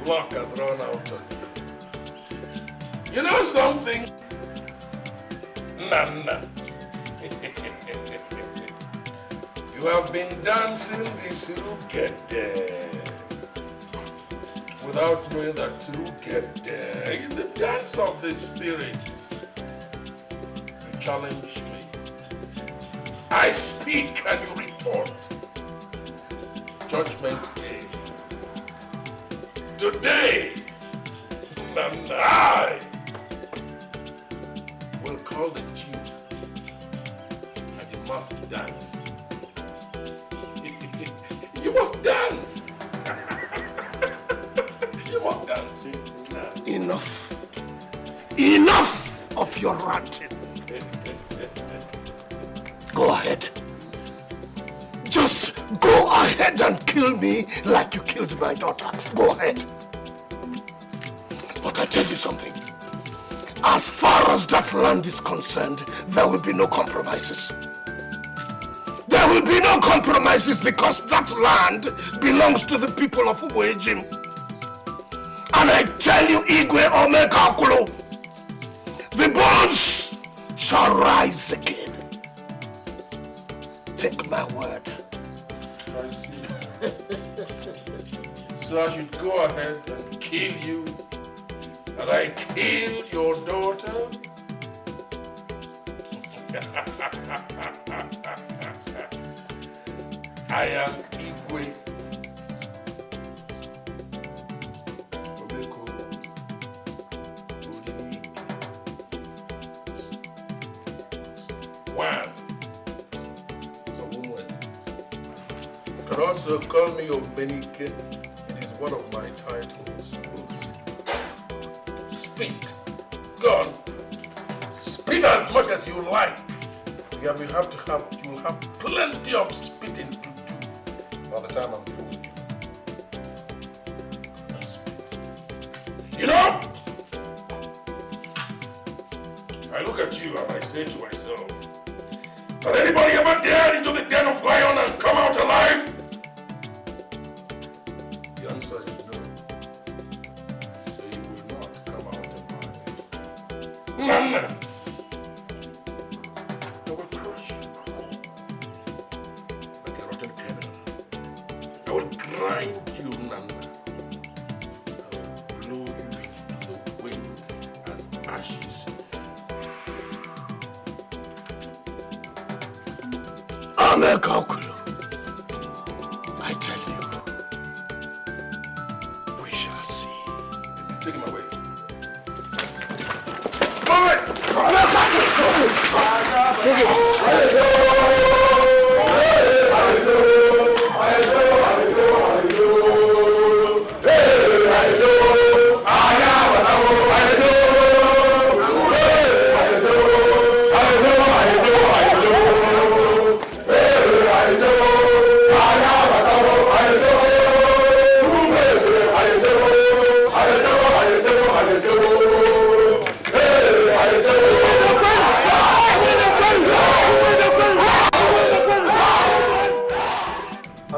Luck had run out on you. You know something? Nnanna. You have been dancing this rukete without knowing that rukete is the dance of the spirits. You challenge me. I speak and you report. Judgment Day. Today, and I will call the tune and you must dance. You must dance. You must dance. Enough. Enough of your ranting. Go ahead. Just go ahead and kill me like you killed my daughter. Go ahead. But I tell you something. As far as that land is concerned, there will be no compromises. There will be no compromises because that land belongs to the people of Umuejim. And I tell you, Igwe Omekokulu, the bones shall rise again. Take my word. I see. So I should go ahead and kill you. And I killed your daughter. I am Igwe Omekokulu. One. You can also call me Omenike. It is one of my titles. Spit. Go on. Spit as much as you like. You'll have plenty of spitting to do by the time I'm through with you. And spit. You know, I look at you and I say to myself, has anybody ever dared into the den of lion and come out alive? The answer is no. So you will not come out alive. Nnanna! I will crush you like a rotten criminal. I will grind you, Nnanna. I will blow you into the wind as ashes. Omekokulu, I tell you, we shall see. Take him away.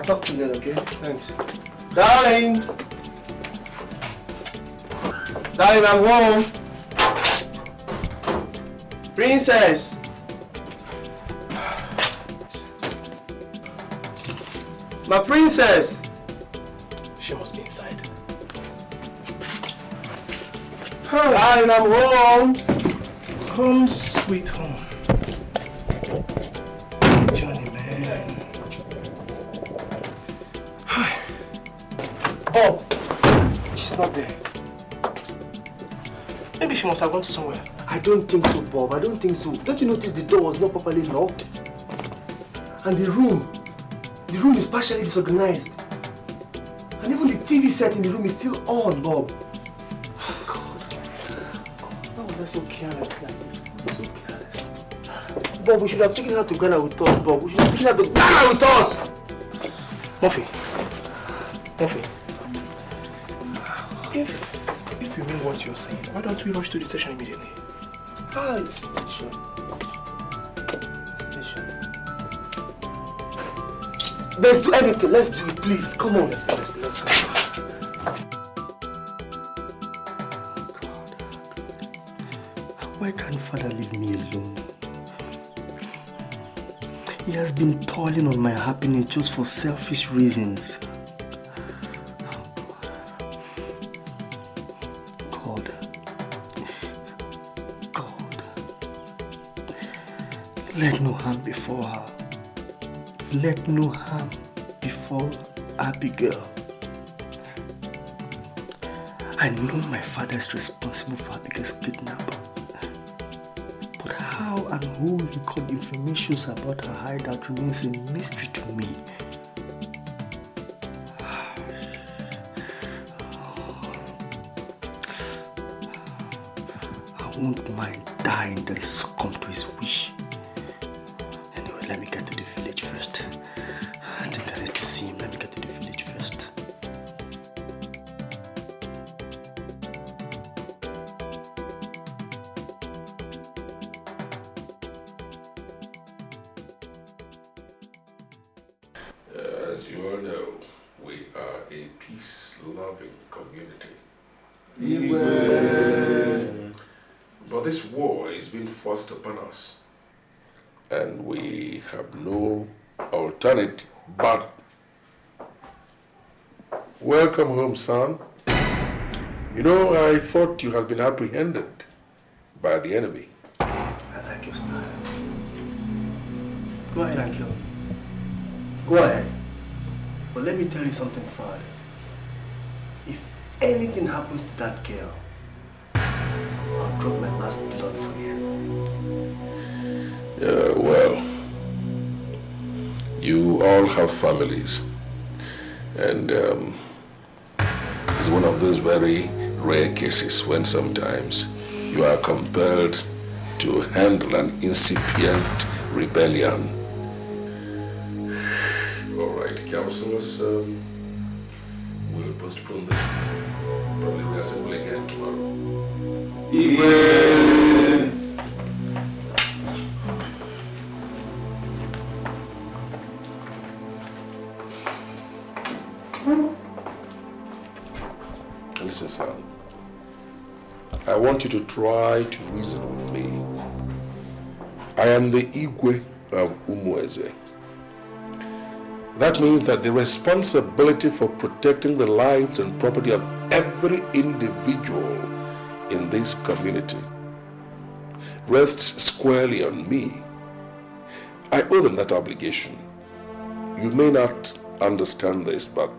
Talk to them, okay? Thanks. Darling! Darling, I'm home! Princess! My princess! She must be inside. Darling, I'm home! Home, sweet home. surely she must have gone to somewhere. I don't think so, Bob. I don't think so. Don't you notice the door was not properly locked? And the room is partially disorganized. And even the TV set in the room is still on, Bob. Oh, God. Why was I so careless like this? So careless. Bob, we should have taken her to Ghana with us, Bob. We should have taken her to Ghana with us! Murphy. If you mean what you're saying, why don't we rush to the station immediately? Let's do everything. Let's do it, please. Come on. Let's go. Why can't Father leave me alone? He has been toiling on my happiness just for selfish reasons. God. Let no harm befall her. Let no harm befall Abigail. I know my father is responsible for Abigail's kidnap. But how and who he got information about her hideout remains a mystery to me. I won't mind dying than succumb to his wish. Anyway, let me get to the village first. I think I need to see him. Let me get to the village first. As you all know, we are a peace-loving community. Igwe. But this war is being forced upon us. And we have no alternative but... Welcome home, son. You know, I thought you had been apprehended by the enemy. I like your style. Go ahead and kill him. Go ahead. But let me tell you something, Father. If anything happens to that girl, I'll drop my last blood for you. Well, you all have families, and it's one of those very rare cases when sometimes you are compelled to handle an incipient rebellion. All right, counselors, we'll postpone this. Probably reassemble again tomorrow. Amen. Listen, son, I want you to try to reason with me. I am the Igwe of Umueze. That means that the responsibility for protecting the lives and property of every individual in this community rests squarely on me. I owe them that obligation. You may not understand this, but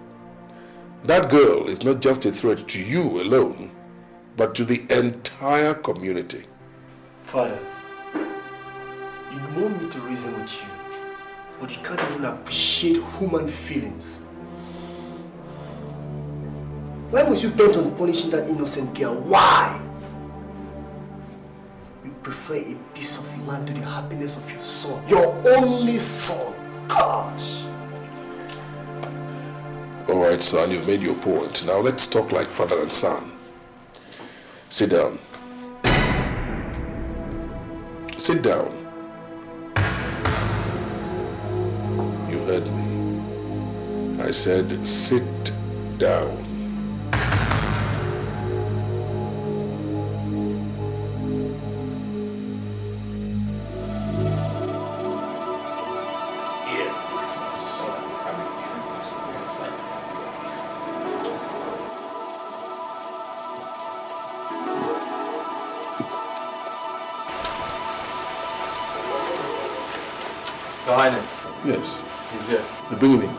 that girl is not just a threat to you alone, but to the entire community. Father, you want me to reason with you, but you can't even appreciate human feelings. Why must you bent on punishing that innocent girl? Why? You prefer a piece of land to the happiness of your son, your only son. Gosh! All right, son, you've made your point. Now let's talk like father and son. Sit down. Sit down. You heard me. I said, sit down. Bring him in.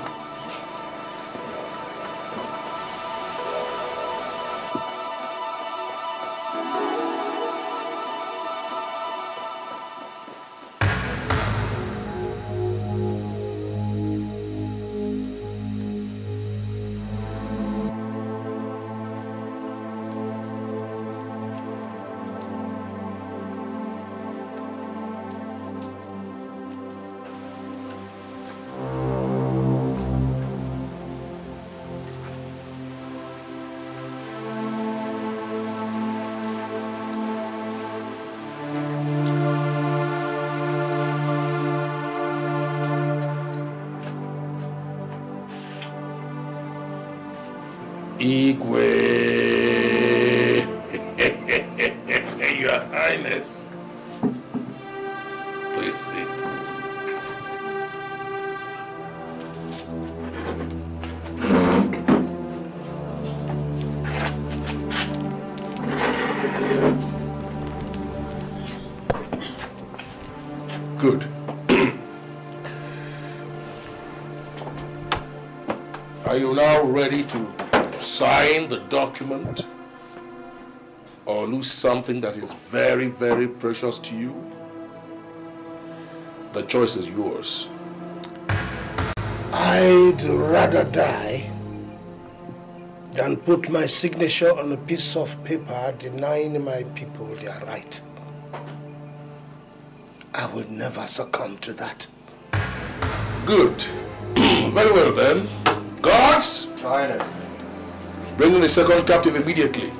Highness. Please sit. Good. Are you now ready to sign the document? Or lose something that is very, very precious to you? The choice is yours. I'd rather die than put my signature on a piece of paper denying my people their right. I will never succumb to that. Good. Very well then. Guards! Bring in the second captive immediately.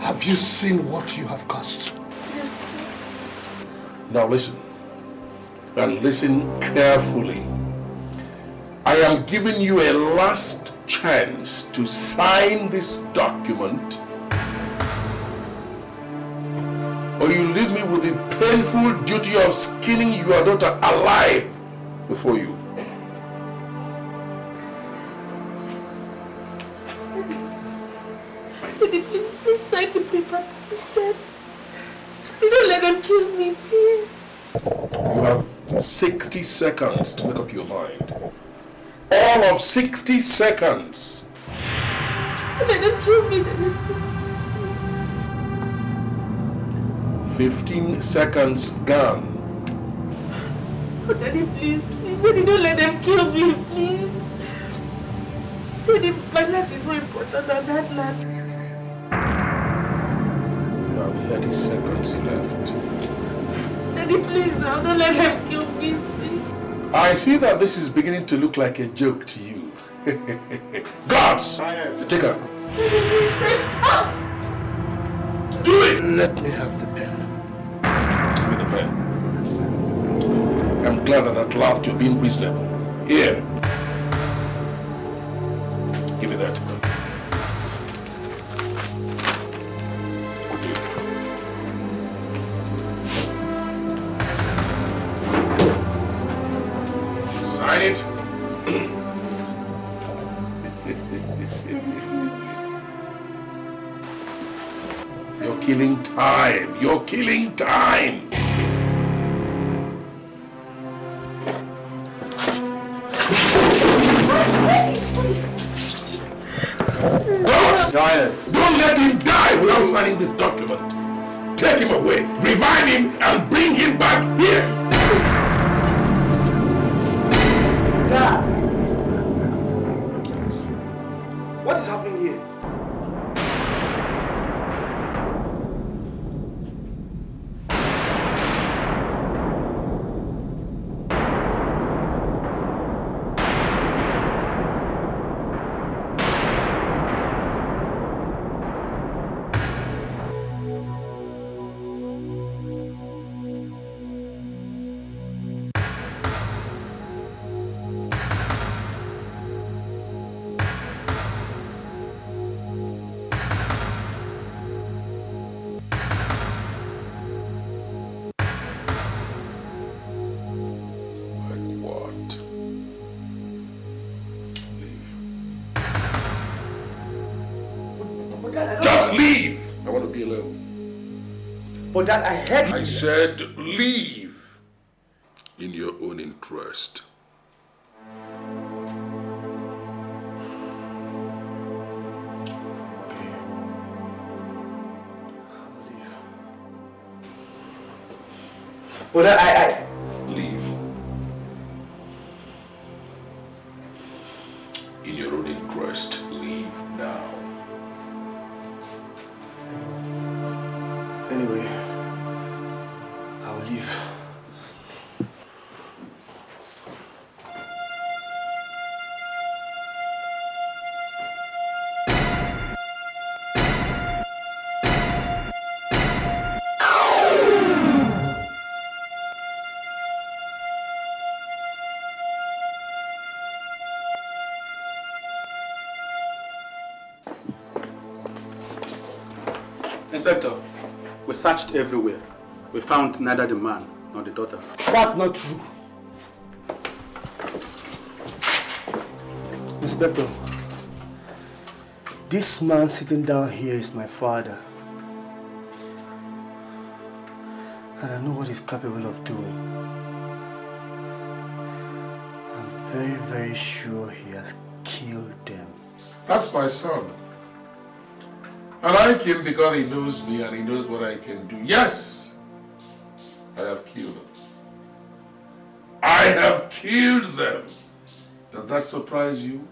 Have you seen what you have caused? Yes. Now listen, and listen carefully. I am giving you a last chance to sign this document, or you leave me with the painful duty of skinning your daughter alive before you. Don't let them kill me, please. You have 60 seconds to make up your mind. All of 60 seconds. Don't let them kill me, please. 15 seconds gone. Oh, Daddy, please, please, Daddy, don't let them kill me, please. Daddy, my life is more important than that life. 30 seconds left. Daddy, please now, don't let him kill me, please. I see that this is beginning to look like a joke to you. Guards! Take her. Do it! Let me have the pen. Give me the pen. I'm glad that at last you're being reasonable. Here. Give me that. Killing time. You're killing time. Don't let him die without signing this document. Take him away, revive him, and bring him back here. Dad. What is happening here? But that I had... I said leave in your own interest. But I leave in your own interest. Leave now. Anyway, I'll leave. Inspector, we searched everywhere. We found neither the man nor the daughter. That's not true. Inspector, this man sitting down here is my father. And I know what he's capable of doing. I'm very, very sure he has killed them. That's my son. I like him because he knows me and he knows what I can do. Yes, I have killed them. I have killed them. Does that surprise you?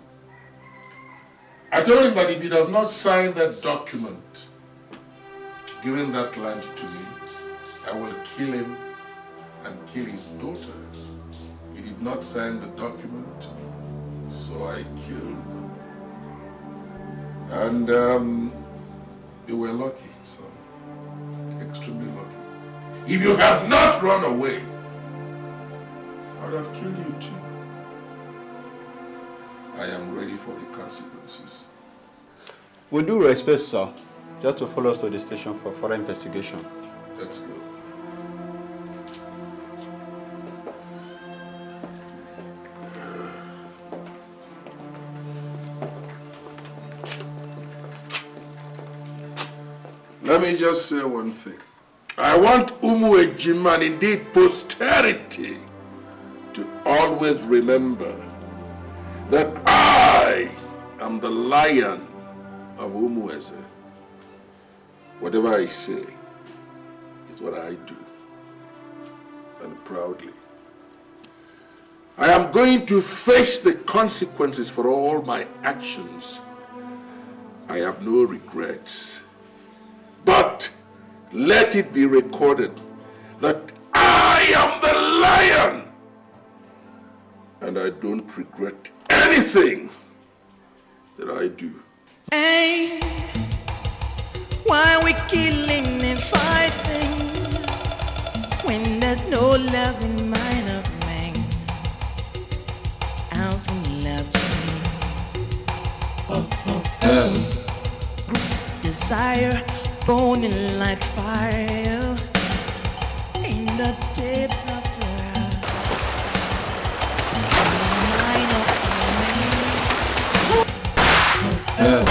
I told him that if he does not sign that document, giving that land to me, I will kill him and kill his daughter. He did not sign the document, so I killed him. And, you were lucky, son. Extremely lucky. If you had not run away, I would have killed you too. I am ready for the consequences. We do respect, sir. Just to follow us to the station for further investigation. Let's go. Let me just say one thing. I want Umuejim and indeed posterity to always remember that I am the lion of Umueze. Whatever I say is what I do, and proudly. I am going to face the consequences for all my actions. I have no regrets. But let it be recorded that I am the lion and I don't regret anything that I do. Hey, why are we killing and fighting when there's no love in mine of man? I'm from love to desire burning like fire in the depth of the earth.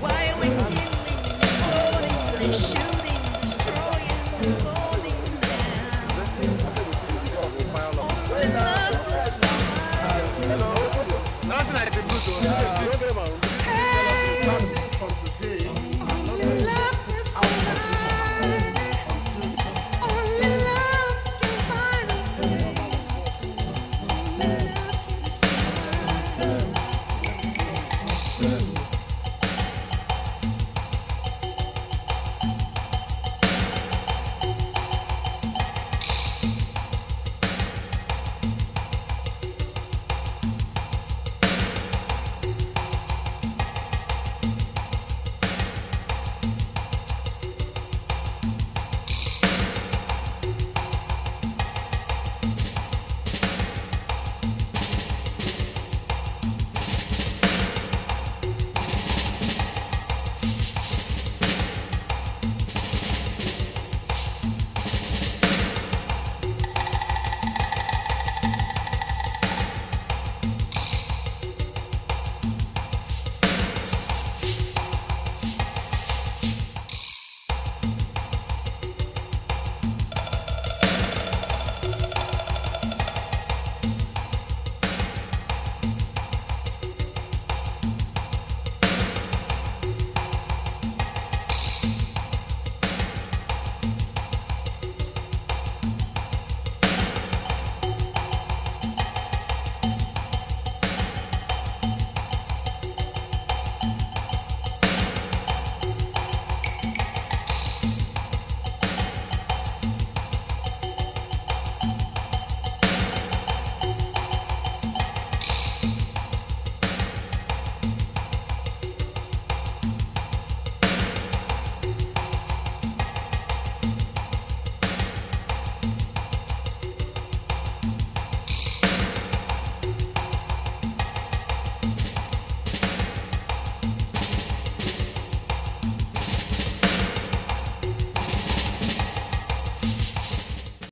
Why are we killing?